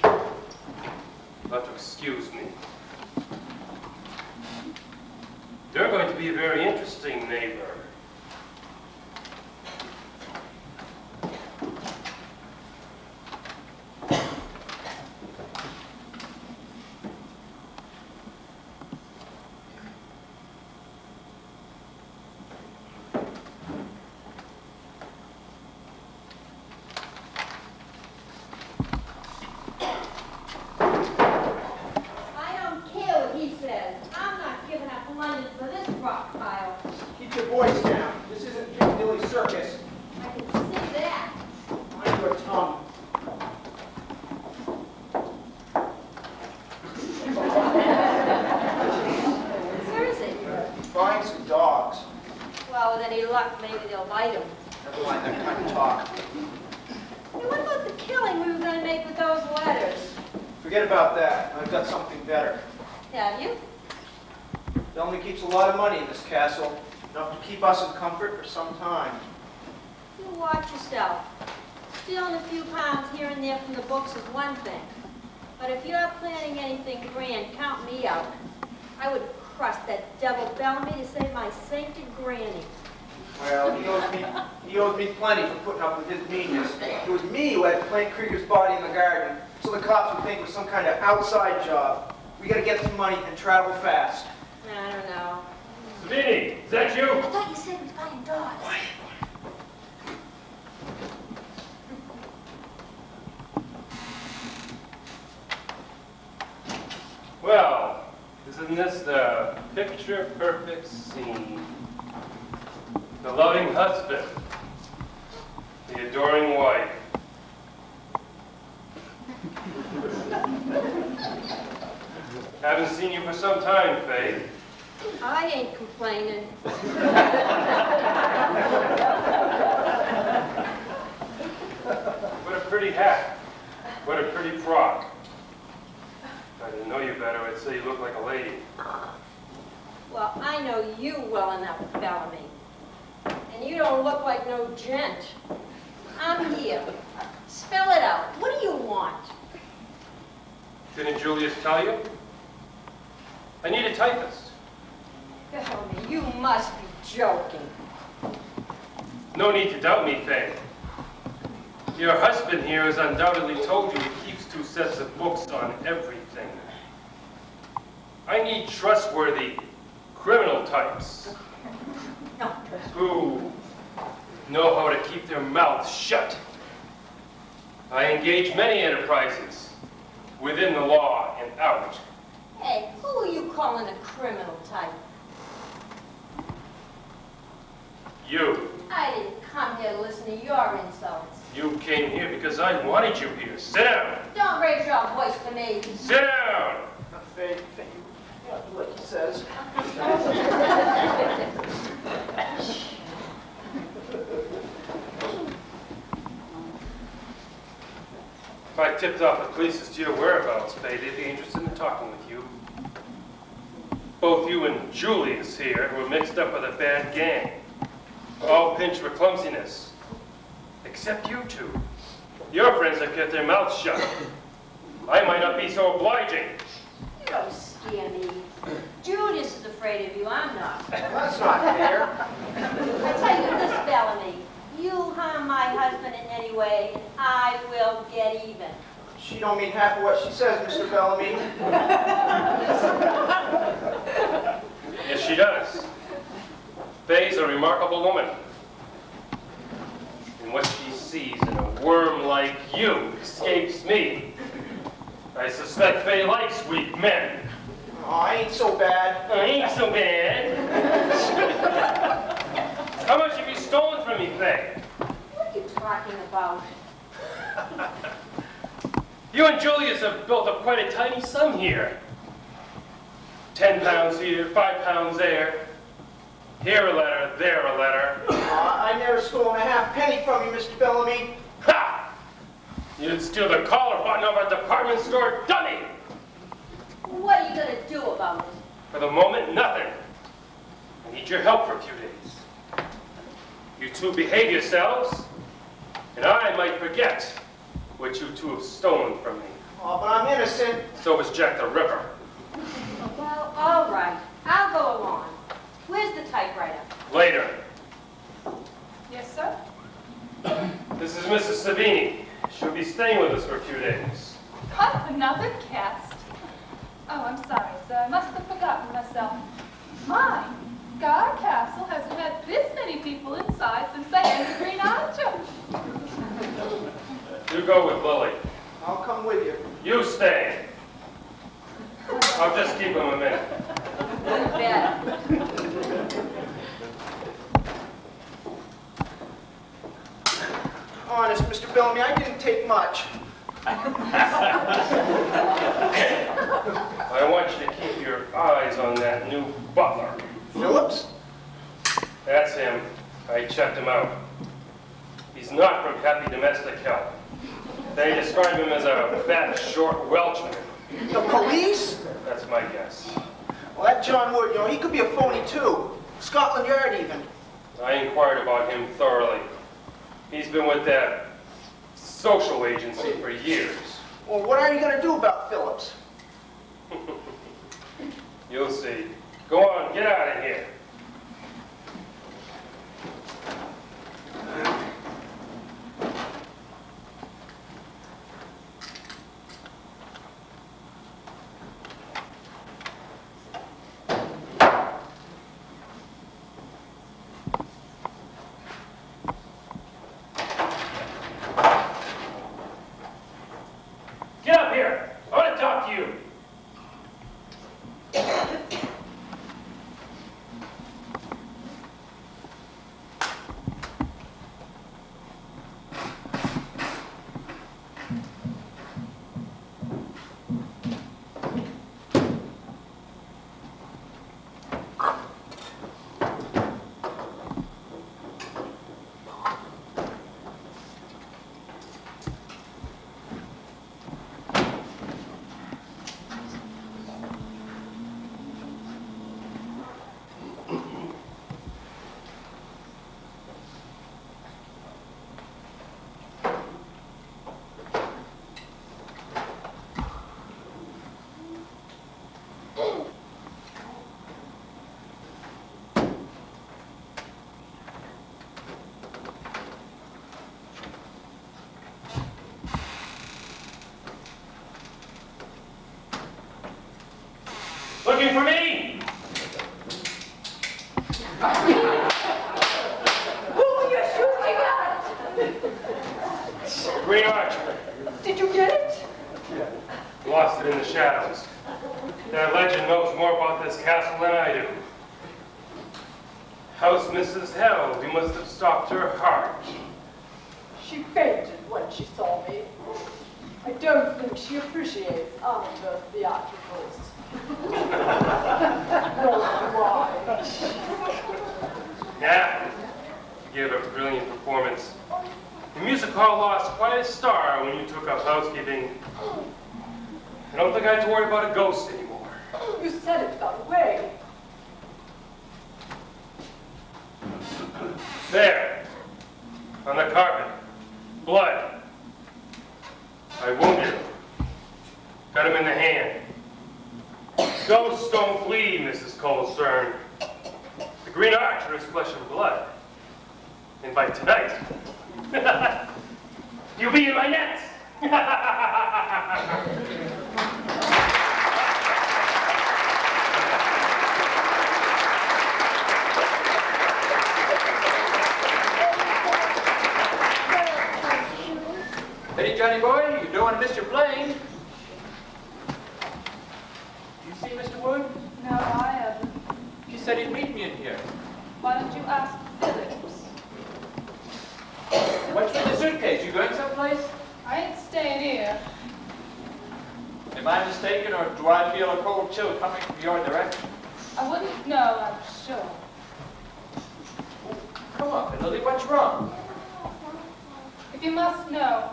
You'll have to excuse me. You're going to be a very interesting neighbor. Outside job. We gotta get some money and travel fast. I don't know. Savini, is that you? I thought you said we was buying dogs. Quiet. Well, isn't this the picture-perfect scene? The loving husband, the adoring wife. Haven't seen you for some time, Faye. I ain't complaining. What a pretty hat. What a pretty frock. If I didn't know you better, I'd say you look like a lady. Well, I know you well enough, Bellamy. And you don't look like no gent. I'm here. Spell it out. What do you want? Didn't Julius tell you? I need a typist. Bellamy, you must be joking. No need to doubt me, Faye. Your husband here has undoubtedly told you he keeps two sets of books on everything. I need trustworthy criminal types who know how to keep their mouths shut. I engage many enterprises within the law and out. Hey, who are you calling a criminal type? You. I didn't come here to listen to your insults. You came here because I wanted you here. Sit down. Don't raise your voice for me. Sit down. Faye, you have to do what he says. If I tipped off the police as to your whereabouts, Faye, they'd be interested in talking with you. Both you and Julius here were mixed up with a bad gang. All pinched for clumsiness. Except you two. Your friends have kept their mouths shut. I might not be so obliging. You don't scare me. Julius is afraid of you, I'm not. That's not fair. I tell you this, Bellamy. You harm my husband in any way, and I will get even. She don't mean half of what she says, Mr. Bellamy. Yes, she does. Faye's a remarkable woman. And what she sees in a worm like you escapes me. I suspect Faye likes weak men. Oh, I ain't so bad. I ain't so bad. How much have you stolen from me, Faye? What are you talking about? You and Julius have built up quite a tiny sum here. £10 here, £5 there. Here a letter, there a letter. I never stole a half penny from you, Mr. Bellamy. Ha! You didn't steal the collar button off our department store dummy! What are you going to do about it? For the moment, nothing. I need your help for a few days. You two behave yourselves, and I might forget what you two have stolen from me. Oh, but I'm innocent. So is Jack the Ripper. Well, all right. I'll go along. Where's the typewriter? Later. Yes, sir? This is Mrs. Savini. She'll be staying with us for a few days. Oh, another cast. Oh, I'm sorry, sir. I must have forgotten myself. My, Gar Castle hasn't had this many people inside since they entered the Green Archer. You go with Lily. I'll come with you. You stay. I'll just keep him a minute. Honest, Mr. Bellamy, I didn't take much. I want you to keep your eyes on that new butler. Phillips? That's him. I checked him out. He's not from Happy Domestic Help. They describe him as a fat, short Welchman. The police? That's my guess. Well, that John Wood, you know, he could be a phony, too. Scotland Yard, even. I inquired about him thoroughly. He's been with that social agency for years. Well, what are you going to do about Phillips? You'll see. Go on, get out of here. Looking for me? Who are you shooting at? Green Archer. Did you get it? Yeah. Lost it in the shadows. That legend knows more about this castle than I do. How's Mrs. Held? You must have stopped her heart. She fainted when she saw me. I don't think she appreciates amateur theatricals. Nor why. Nah, she gave a brilliant performance. The music hall lost quite a star when you took up housekeeping. I don't think I have to worry about a ghost anymore. You said it that way. There, on the carpet, blood. I wounded him. Got him in the hand. Ghosts don't flee, Mrs. Colstern. The Green Archer is flesh and blood. And by tonight, you'll be in my nets. Hey, Johnny boy, you don't want to miss your plane. You see Mr. Wood? No, I haven't. He said he'd meet me in here. Why don't you ask Phillips? What's with the suitcase? You going someplace? I ain't staying here. Am I mistaken, or do I feel a cold chill coming from your direction? I wouldn't know, I'm sure. Well, come on, Lily, what's wrong? If you must know,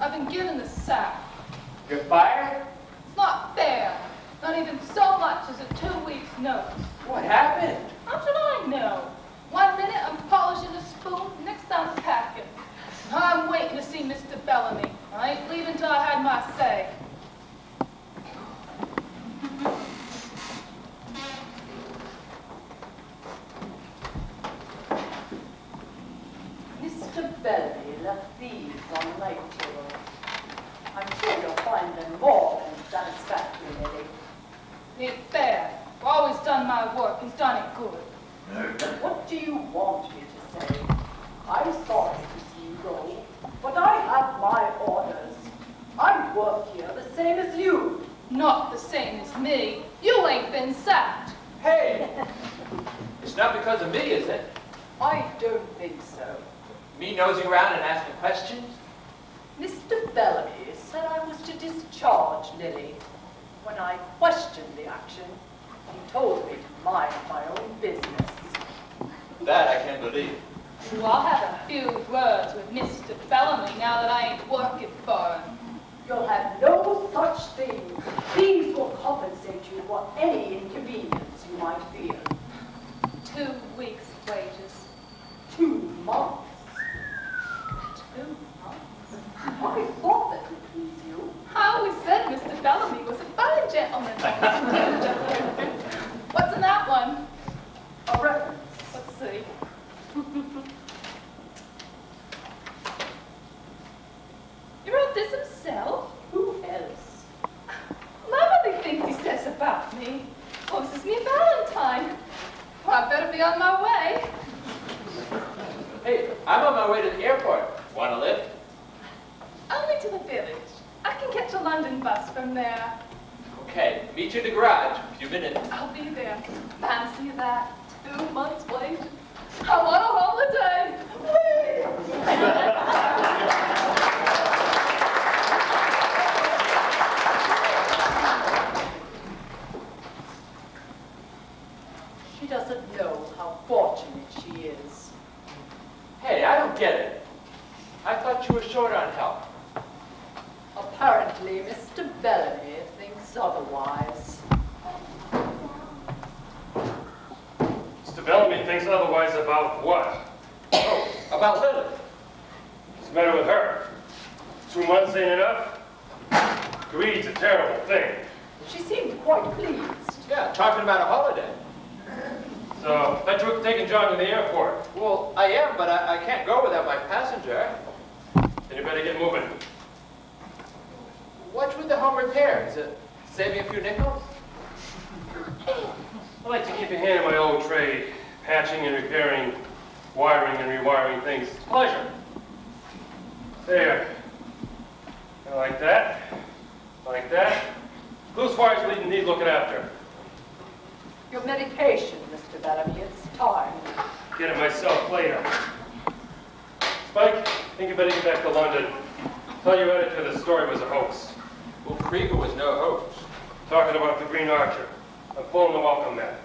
I've been given the sack. You're fired? It's not fair. Not even so much as a 2 weeks' notice. What happened? How should I know? 1 minute I'm polishing a spoon, next I'm packing. I'm waiting to see Mr. Bellamy. I ain't leaving till I had my say. Mr. Bellamy left these on the night table. I'm sure you'll find them more than satisfactory, Lily. It ain't fair. I've always done my work and done it good. But what do you want me to say? I'm sorry to see you go, but I have my orders. I work here the same as you. Not the same as me. You ain't been sacked. Hey! It's not because of me, is it? I don't think so. Me nosing around and asking questions? Mr. Bellamy said I was to discharge Lily. When I questioned the action, he told me to mind my own business. That I can't believe. Well, I'll have a few words with Mr. Bellamy now that I ain't working for him. You'll have no such thing. These will compensate you for any inconvenience you might feel. 2 weeks' wages. 2 months. 2 months? I thought that would please you. I always said Mr. Bellamy was a fine gentleman. What's in that one? A reference. Let's see. You wrote this himself? Who else? My mother thinks he says about me. Oh, this is me a valentine. Well, I better be on my way. Hey, I'm on my way to the airport. Want a lift? Only to the village. I can catch a London bus from there. Okay, meet you in the garage in a few minutes. I'll be there. Fancy that. 2 months' wait. I want a holiday! She doesn't know how fortunate she is. Hey, I don't get it. I thought you were short on help. Apparently, Mr. Bellamy thinks otherwise. Mr. Bellamy thinks otherwise about what? Oh, about Lily. What's the matter with her? 2 months ain't enough? Greed's a terrible thing. She seemed quite pleased. Yeah, talking about a holiday. So, that you're taking John to the airport. Well, I am, but I can't go without my passenger. Then you better get moving. What's with the home repairs? Save me a few nickels? I like to keep a hand in my old trade, patching and repairing, wiring and rewiring things. It's a pleasure. There. I like that. Like that. Whose fire's leading need looking after? Your medication, Mr. Bellamy. It's time. Get it myself later. Spike, think you better get back to London. Tell your editor the story was a hoax. Well, Krieger was no hoax. Talking about the Green Archer. I'm pulling the welcome mat.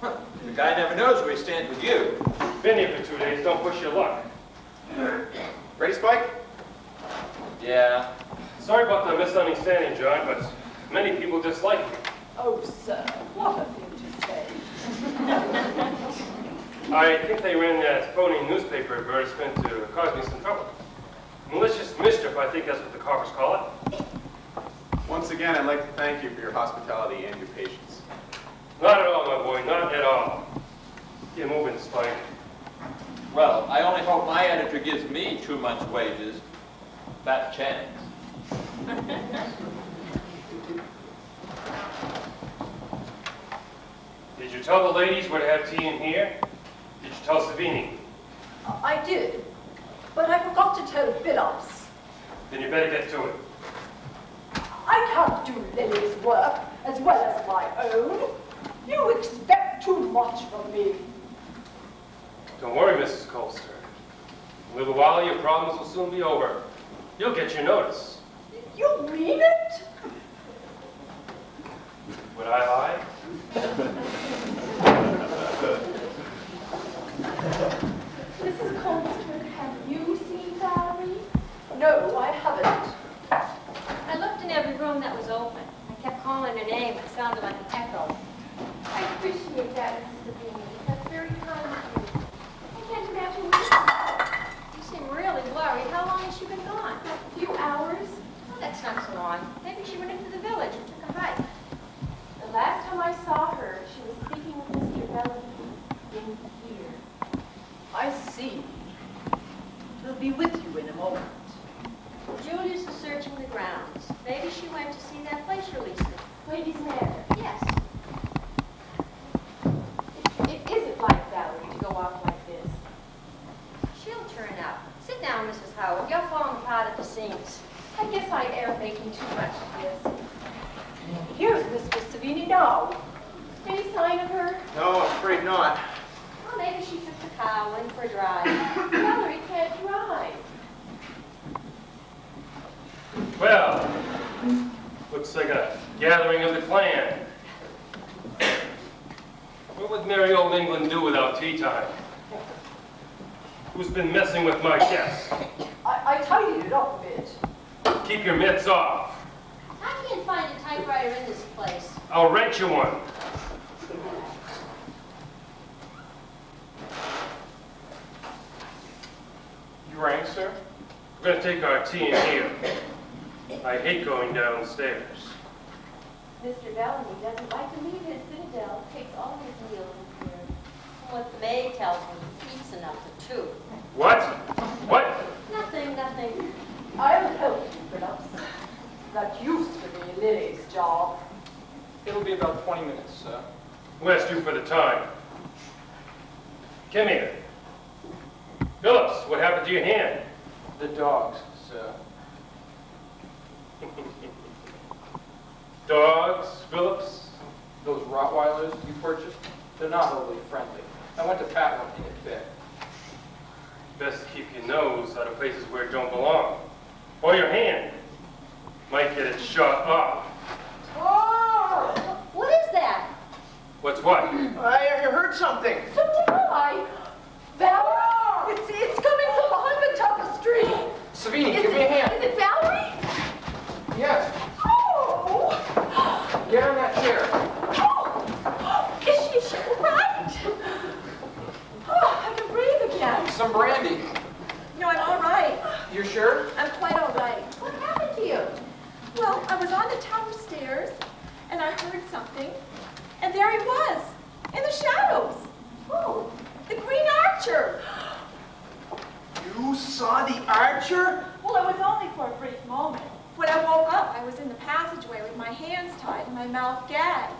Huh. The guy never knows where he stands with you. Been here for 2 days. Don't push your luck. Ready, Spike? Yeah. Sorry about the misunderstanding, John, but many people dislike you. Oh, sir, what a thing to say. I think they ran that phony newspaper advertisement to cause me some trouble. Malicious mischief, I think that's what the coppers call it. Once again, I'd like to thank you for your hospitality and your patience. Not at all, my boy, not at all. Get moving, Spike. Well, I only hope my editor gives me 2 months' wages. That chance. Did you tell the ladies where to have tea in here? Did you tell Savini? I did, but I forgot to tell Phillips. Then you better get to it. I can't do Lily's work as well as my own. You expect too much from me. Don't worry, Mrs. Colster. In a little while, your problems will soon be over. You'll get your notice. You mean it? Would I lie? Mrs. Colston, have you seen Valerie? No, I haven't. I looked in every room that was open. I kept calling her name. It sounded like an echo. I appreciate that, Mrs. Savini. That's very kind of you. I can't imagine what you seem really worried. How long has she been gone? A few hours. Oh, that's not so long. Maybe she went into the village and took a hike. The last time I saw her, she was speaking with Mr. Bellamy in here. I see. We'll be with you in a moment. Julius is searching the grounds. Maybe she went to see that place you're leasing. Lady's Manor. Yes. It isn't like Valerie to go off like this. She'll turn up. Sit down, Mrs. Howard. You're falling apart at the seams. I guess I am making too much of this. Here's Mistress Savini now. Any sign of her? No, I'm afraid not. Well, maybe she took the car, went for a drive. Valerie can't drive. Well, looks like a gathering of the clan. What would merry old England do without tea time? Who's been messing with my guests? I tidied it up a bit. Keep your mitts off. I can't find a typewriter in this place. I'll rent you one. You rang, sir? We're going to take our tea in here. I hate going downstairs. Mr. Bellamy doesn't like to leave his citadel, takes all his meals in here. What the maid tells me, he eats enough for two. What? What? Nothing, nothing. I'll help you, Phillips. That used to be Lily's job. It'll be about 20 minutes, sir. We'll ask you for the time. Come here. Phillips, what happened to your hand? The dogs, sir. Dogs, Phillips? Those rottweilers you purchased? They're not overly friendly. I went to pat one and it bit. Best keep your nose out of places where it don't belong. Or your hand. Might get it shot off. Oh! What is that? What's what? I heard something. So did I. Valerie? It's coming from behind the top of the street. Savini, give me a hand. Is it Valerie? Yes. Oh! Get on that chair. Oh! Is she right? Oh, I can breathe again. Some brandy. No, I'm all right. You're sure? I'm quite all right. What happened to you? Well, I was on the tower stairs, and I heard something, and there he was, in the shadows. Oh, the Green Archer. You saw the Archer? Well, it was only for a brief moment. When I woke up, I was in the passageway with my hands tied and my mouth gagged.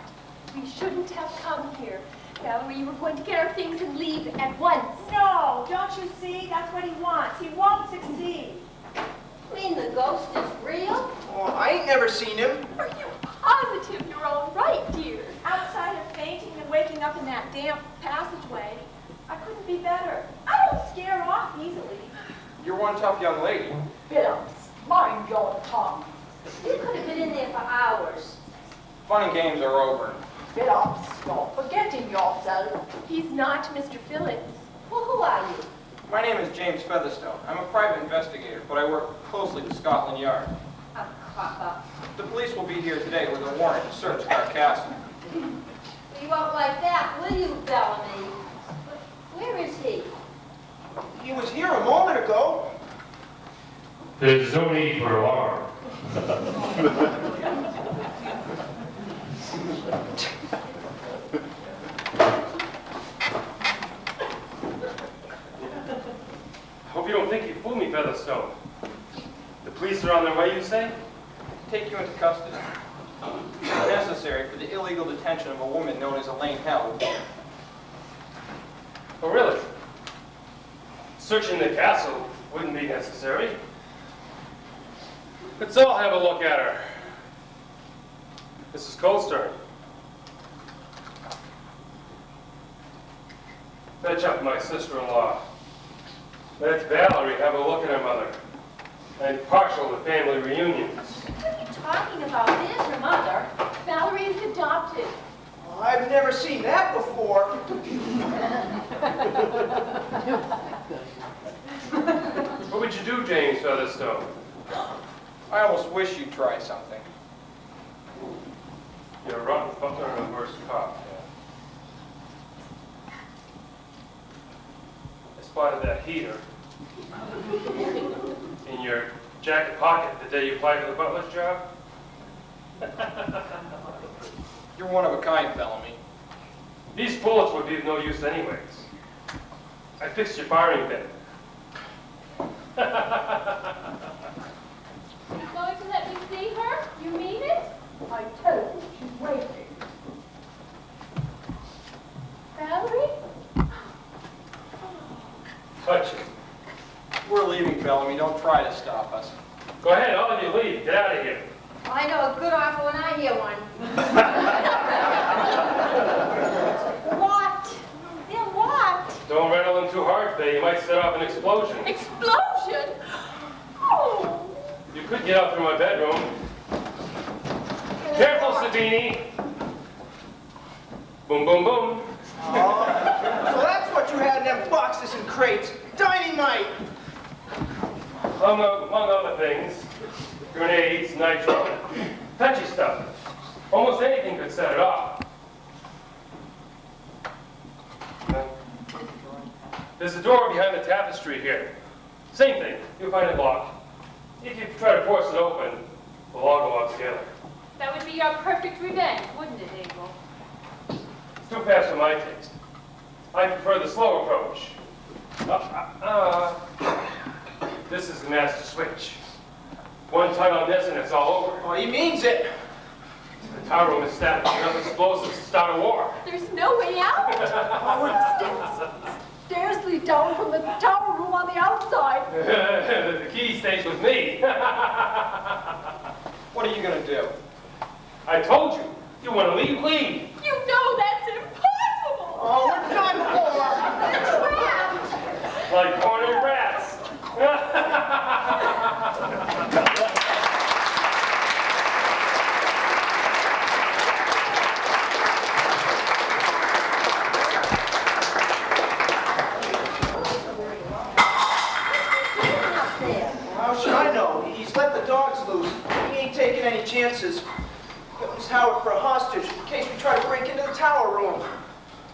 We shouldn't have come here. Valerie, you were going to get our things and leave at once. No, don't you see? That's what he wants. He won't succeed. You mean the ghost is real? Oh, I ain't never seen him. Are you positive you're all right, dear. Outside of fainting and waking up in that damp passageway, I couldn't be better. I don't scare off easily. You're one tough young lady. Phillips, mind your tongue. You could have been in there for hours. Funny games are over. Phillips, you're forgetting yourself. He's not Mr. Phillips. Well, who are you? My name is James Featherstone. I'm a private investigator, but I work closely with Scotland Yard. A cop-up. The police will be here today with a warrant to search Gar Castle. You won't like that, will you, Bellamy? Where is he? He was here a moment ago. There's no need for alarm. Hope you don't think you fooled me, Featherstone. The police are on their way, you say? Take you into custody. Necessary for the illegal detention of a woman known as Elaine Held. Oh, really? Searching the castle wouldn't be necessary. Let's all have a look at her. This is Colster. Fetch up my sister-in-law. Let Valerie have a look at her mother. And partial to family reunions. What are you talking about? It is her mother. Valerie is adopted. Well, I've never seen that before. What would you do, James Featherstone? I almost wish you'd try something. You're a rotten fucker and a worse cop. Yeah. I spotted that heater in your jacket pocket the day you applied for the butler's job. You're one of a kind, Bellamy. These bullets would be of no use anyways. I fixed your firing pin. You're going to let me see her? You mean it? I told you she's waiting. Valerie? Touch it. We're leaving, Bellamy. Don't try to stop us. Go ahead, all of you leave. Get out of here. Well, I know a good offer when I hear one. What? They're what? Don't rattle them too hard, Faye. You might set off an explosion. Explosion? Oh! You could get out through my bedroom. Careful, Savini. Boom, boom, boom. Oh. So that's what you had in them boxes and crates. Dynamite! Among other things, grenades, nitro, touchy stuff. Almost anything could set it off. There's a door behind the tapestry here. Same thing, you'll find it locked. If you try to force it open, we'll all go out together. That would be our perfect revenge, wouldn't it, Abel? It's too fast for my taste. I prefer the slow approach. This is the master switch. One time on this and it's all over. Oh, he means it. The tower room is stacked with enough explosives to start a war. There's no way out. Scarcely down from the tower room on the outside. The key stays with me. What are you going to do? I told you. You want to leave? Leave. You know that's impossible. Oh, we're done for. We're trapped. Like corny rats. How should I know? He's let the dogs loose. He ain't taking any chances. That was Howard for a hostage in case we try to break into the tower room.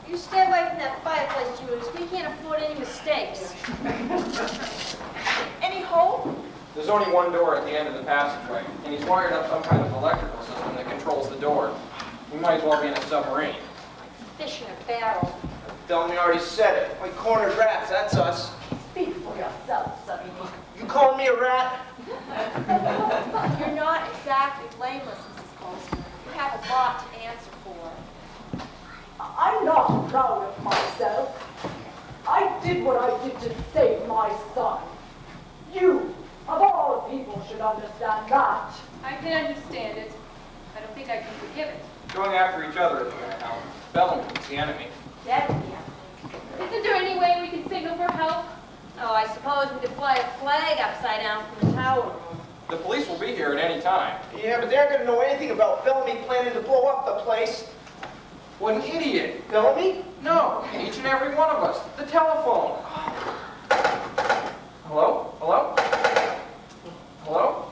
You stay away from that fireplace, Julius. We can't afford any mistakes. Any hole? There's only one door at the end of the passageway, and he's wired up some kind of electrical system that controls the door. We might as well be in a submarine. Like fish in a barrel. Bellamy already said it. Like cornered rats, that's us. Speak for yourself, Sonny. You calling me a rat? You're not exactly blameless, Mrs. Colster. You have a lot to answer for. I'm not proud of myself. I did what I did to save my son. You, of all people, should understand that. I can understand it. I don't think I can forget Give it. Going after each other at the hour. Bellamy's the enemy. That's the enemy. Isn't there any way we can signal for help? Oh, I suppose we could fly a flag upside down from the tower. The police will be here at any time. Yeah, but they're going to know anything about Bellamy planning to blow up the place. What an idiot. Bellamy? No, each and every one of us. The telephone. Hello? Hello? Hello?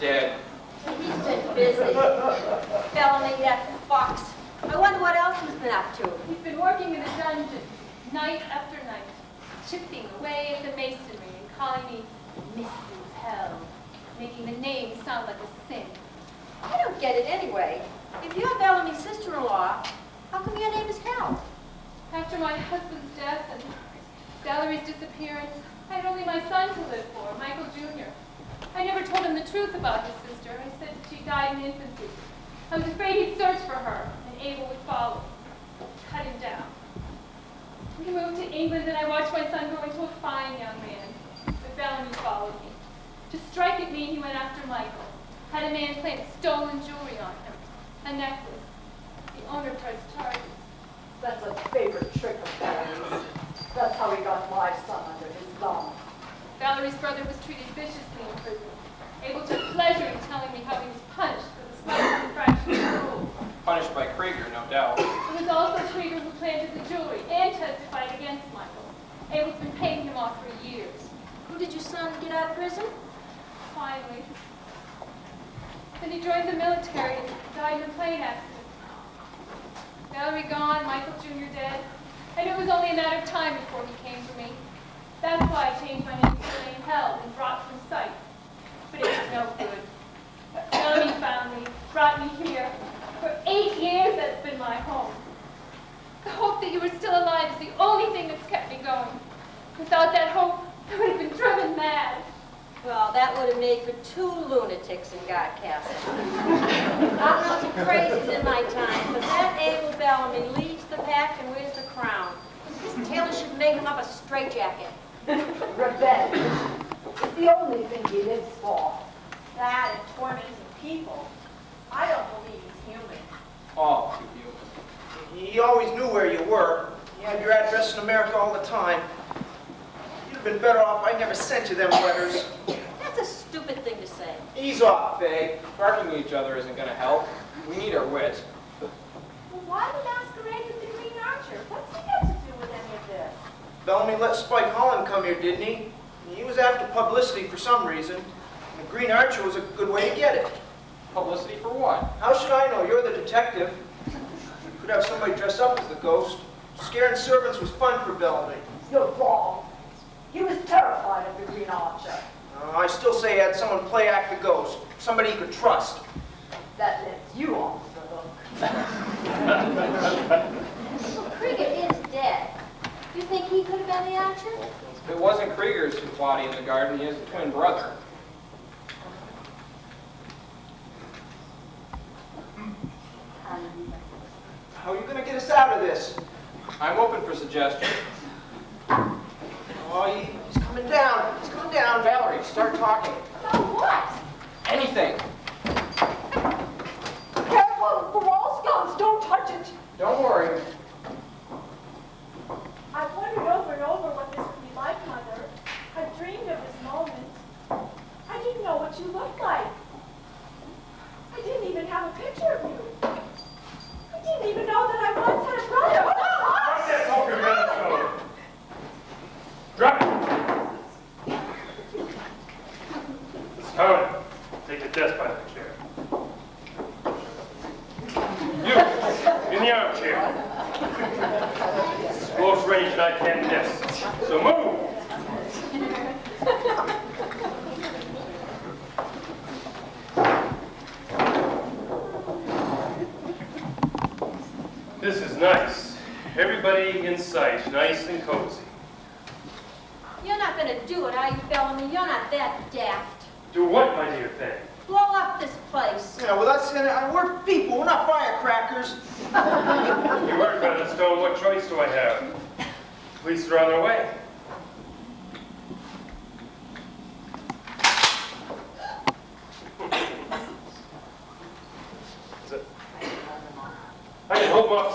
Dead. He's been busy. Bellamy, that fox. I wonder what else he's been up to. He's been working in the dungeon, night after night, chipping away at the masonry and calling me Mrs. Held, making the name sound like a sin. I don't get it anyway. If you're Bellamy's sister-in-law, how come your name is Held? After my husband's death and Valerie's disappearance, I had only my son to live for, Michael Jr. I never told him the truth about his sister. I said she died in infancy. I was afraid he'd search for her, and Abel would follow, cut him down. We moved to England, and I watched my son grow into a fine young man. But Bellamy followed me. To strike at me, he went after Michael. Had a man plant stolen jewelry on him, a necklace. The owner pressed charges. That's a favorite trick of Valerie's. That's how he got my son under his thumb. Valerie's brother was treated viciously in prison. Abel took pleasure in telling me how he was punished for the slightest infraction of the rules. Punished by Krieger, no doubt. It was also Krieger who planted the jewelry and testified against Michael. Abel's been paying him off for years. Who did your son get out of prison? Finally. Then he joined the military and died in a plane accident. Valerie gone, Michael Jr. dead. I knew it was only a matter of time before he came for me. That's why I changed my name to Elaine Held and dropped from sight. But it was no good. Bellamy found me, brought me here. For 8 years, that's been my home. The hope that you were still alive is the only thing that's kept me going. Without that hope, I would have been driven mad. Well, that would have made for 2 lunatics in Gar Castle. I don't know the crazies in my time, but that Abel Bellamy leads the pack and wears the crown. This tailor should make him up a straitjacket. Revenge. It's the only thing he lives for. That and tormenting people. I don't believe he's human. Oh, too human. He always knew where you were. He had your address in America all the time. You'd have been better off I never sent you them letters. That's a stupid thing to say. Ease off, Faye. Barking at each other isn't going to help. We need our wits. Well, why do we masquerade with the Green Archer? What's he got to do with any of this? Bellamy let Spike Holland come here, didn't he? He was after publicity for some reason. And the Green Archer was a good way to get it. Publicity for what? How should I know? You're the detective. You could have somebody dress up as the ghost. Scaring servants was fun for Bellamy. You're wrong. He was terrified of the Green Archer. I still say he had someone play act the ghost. Somebody he could trust. That lets you off the hook. Well, Krieger is dead. You think he could have been the Archer? It wasn't Krieger's body in the garden. He has a twin brother. How are you going to get us out of this? I'm open for suggestions. Oh, he's coming down. He's coming down. Valerie, start talking. About what? Anything. Careful, the wall's gone. Don't touch it. Don't worry. I've wondered over and over what this would be like, Mother. I've dreamed of this moment. I didn't know what you looked like. I didn't even have a picture of you. I didn't even know that I once had a brother. Drop that poker, Minnesota. Drop it. It's Howard. Take the desk by the chair. You, in the armchair. It's close range and I can't guess. So move. This is nice. Everybody in sight, nice and cozy. You're not going to do it, are you, Bellamy? You're not that daft. Do what, my dear Faye? Blow up this place. Yeah, well, that's it. We're people. We're not firecrackers. You heard Featherstone. What choice do I have? Police are on their way.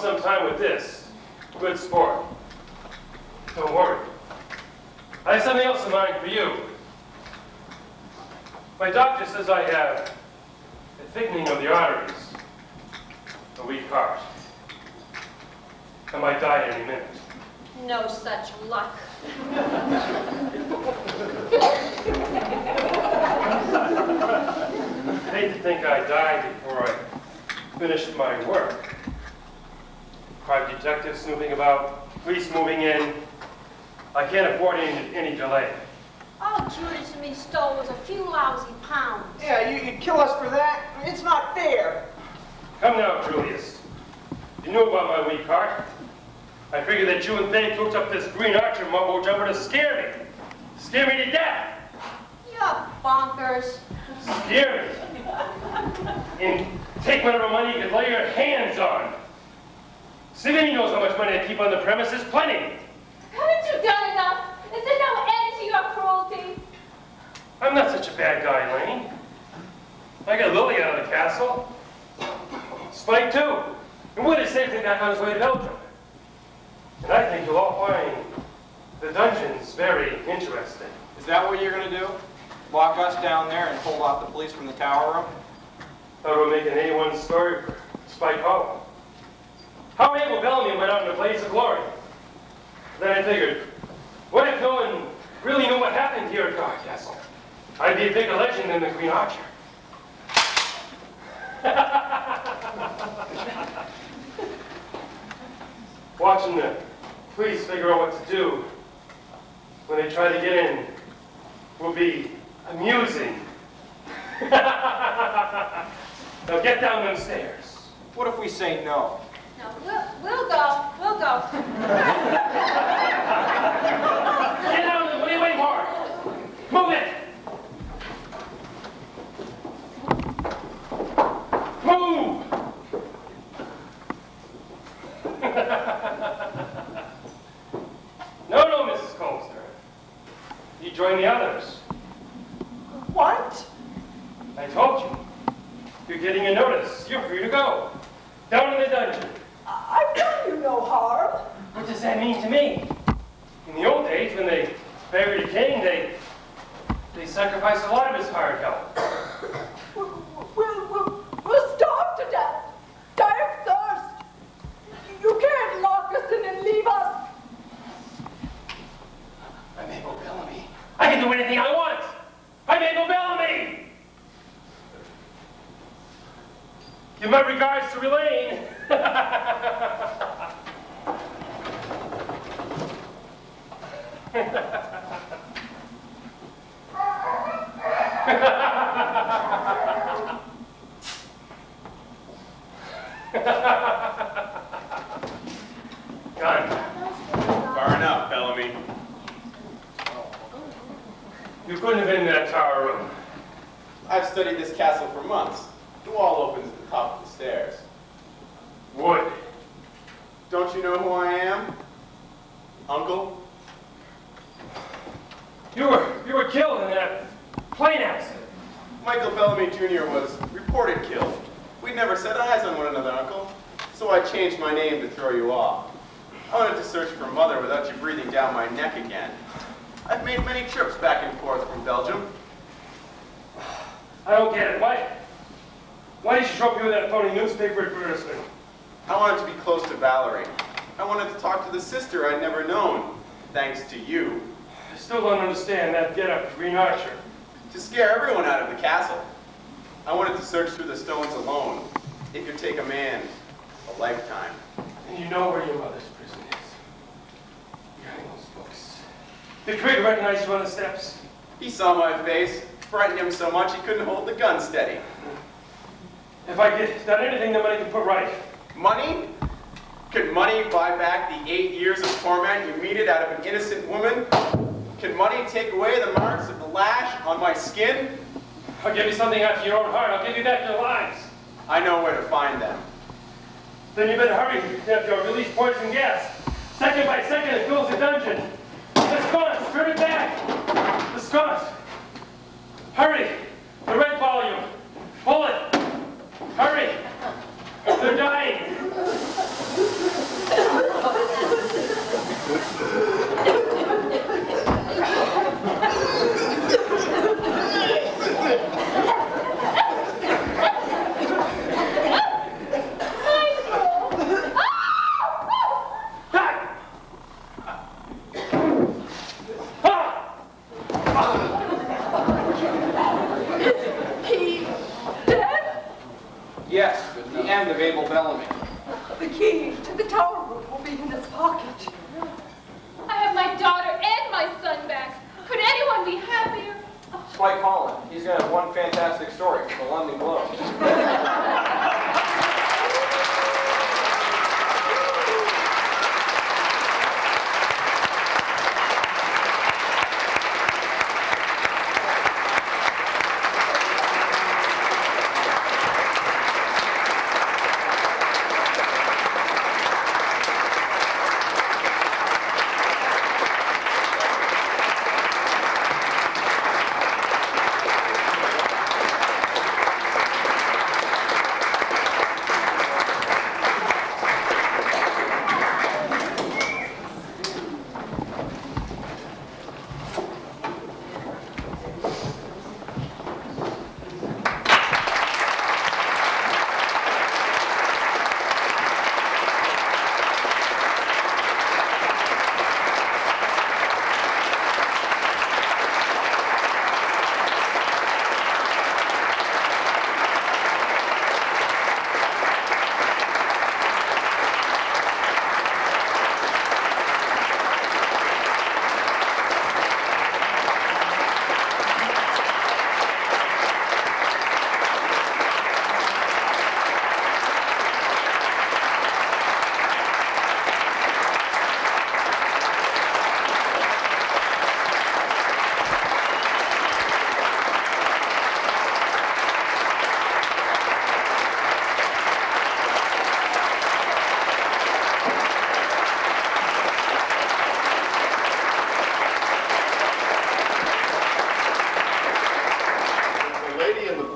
some time with this. Good sport. Don't worry. I have something else in mind for you. My doctor says I have a thickening of the arteries, a weak heart. I might die any minute. No such luck. I hate to think I died before I finished my work. Private detective snooping about, police moving in. I can't afford any delay. All Julius and me stole was a few lousy pounds. Yeah, you'd kill us for that? It's not fair. Come now, Julius. You knew about my weak heart. I figured that you and Faye cooked up this Green Archer mumbo jumbo to scare me. Scare me to death. You're bonkers. Scare me. And take whatever money you could lay your hands on. Savini knows how much money I keep on the premises. Plenty. Haven't you done enough? Is there no end to your cruelty? I'm not such a bad guy, Elaine. I got Lily out of the castle. Spike, too. And Wood is safely back on his way to Belgium. And I think you'll all find the dungeons very interesting. Is that what you're going to do? Lock us down there and hold off the police from the tower room? That would make an A1 story for Spike Holland. How able Bellamy went out in a blaze of glory. Then I figured, what if no one really knew what happened here at Gar Castle? I'd be a bigger legend than the Green Archer. Watching the police figure out what to do when they try to get in will be amusing. Now get down them stairs. What if we say no? No, we'll go. We'll go. Get down there. What do you wait for? Move it. Move. No, Mrs. Colster. You join the others. What? I told you. You're getting a notice. You're free to go. Down in the dungeon. I've done you no harm. What does that mean to me? In the old days, when they buried a king, they sacrificed a lot of his hired help. We'll starve to death, die of thirst. You can't lock us in and leave us. I'm Abel Bellamy. I can do anything I want. I'm Abel Bellamy. Give my regards to Elaine. Done. Far enough, Bellamy. You couldn't have been in that tower room. I've studied this castle for months. The wall opens at the top of the stairs. Wood. Don't you know who I am? Uncle? You were killed in that plane accident. Michael Bellamy Jr. was reported killed. We never set eyes on one another, Uncle. So I changed my name to throw you off. I wanted to search for Mother without you breathing down my neck again. I've made many trips back and forth from Belgium. I don't get it. Why did she show up here with that phony newspaper advertisement? I wanted to be close to Valerie. I wanted to talk to the sister I'd never known, thanks to you. I still don't understand that get-up, Green Archer. To scare everyone out of the castle. I wanted to search through the stones alone. It could take a man a lifetime. And you know where your mother's prison is. Behind those books. Did Krieger recognize you on the steps? He saw my face. Frightened him so much he couldn't hold the gun steady. If I get done anything, the money can put right. Money? Could money buy back the 8 years of torment you meted out of an innocent woman? Could money take away the marks of the lash on my skin? I'll give you something after your own heart. I'll give you that in your lives. I know where to find them. Then you better hurry after I release poison gas. Second by second, it fills the dungeon. The sconce, turn it back. The sconce. Hurry. The red volume. Pull it. Hurry! They're dying! mind of Abel Bellamy. The key to the tower room will be in his pocket. I have my daughter and my son back. Could anyone be happier? Spike Holland. He's got one fantastic story from the London Globe.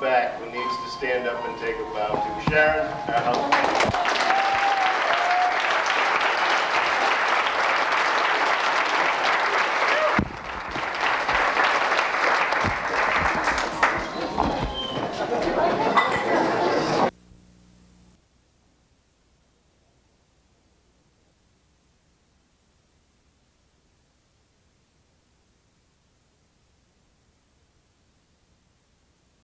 Back, who needs to stand up and take a bow to Sharon.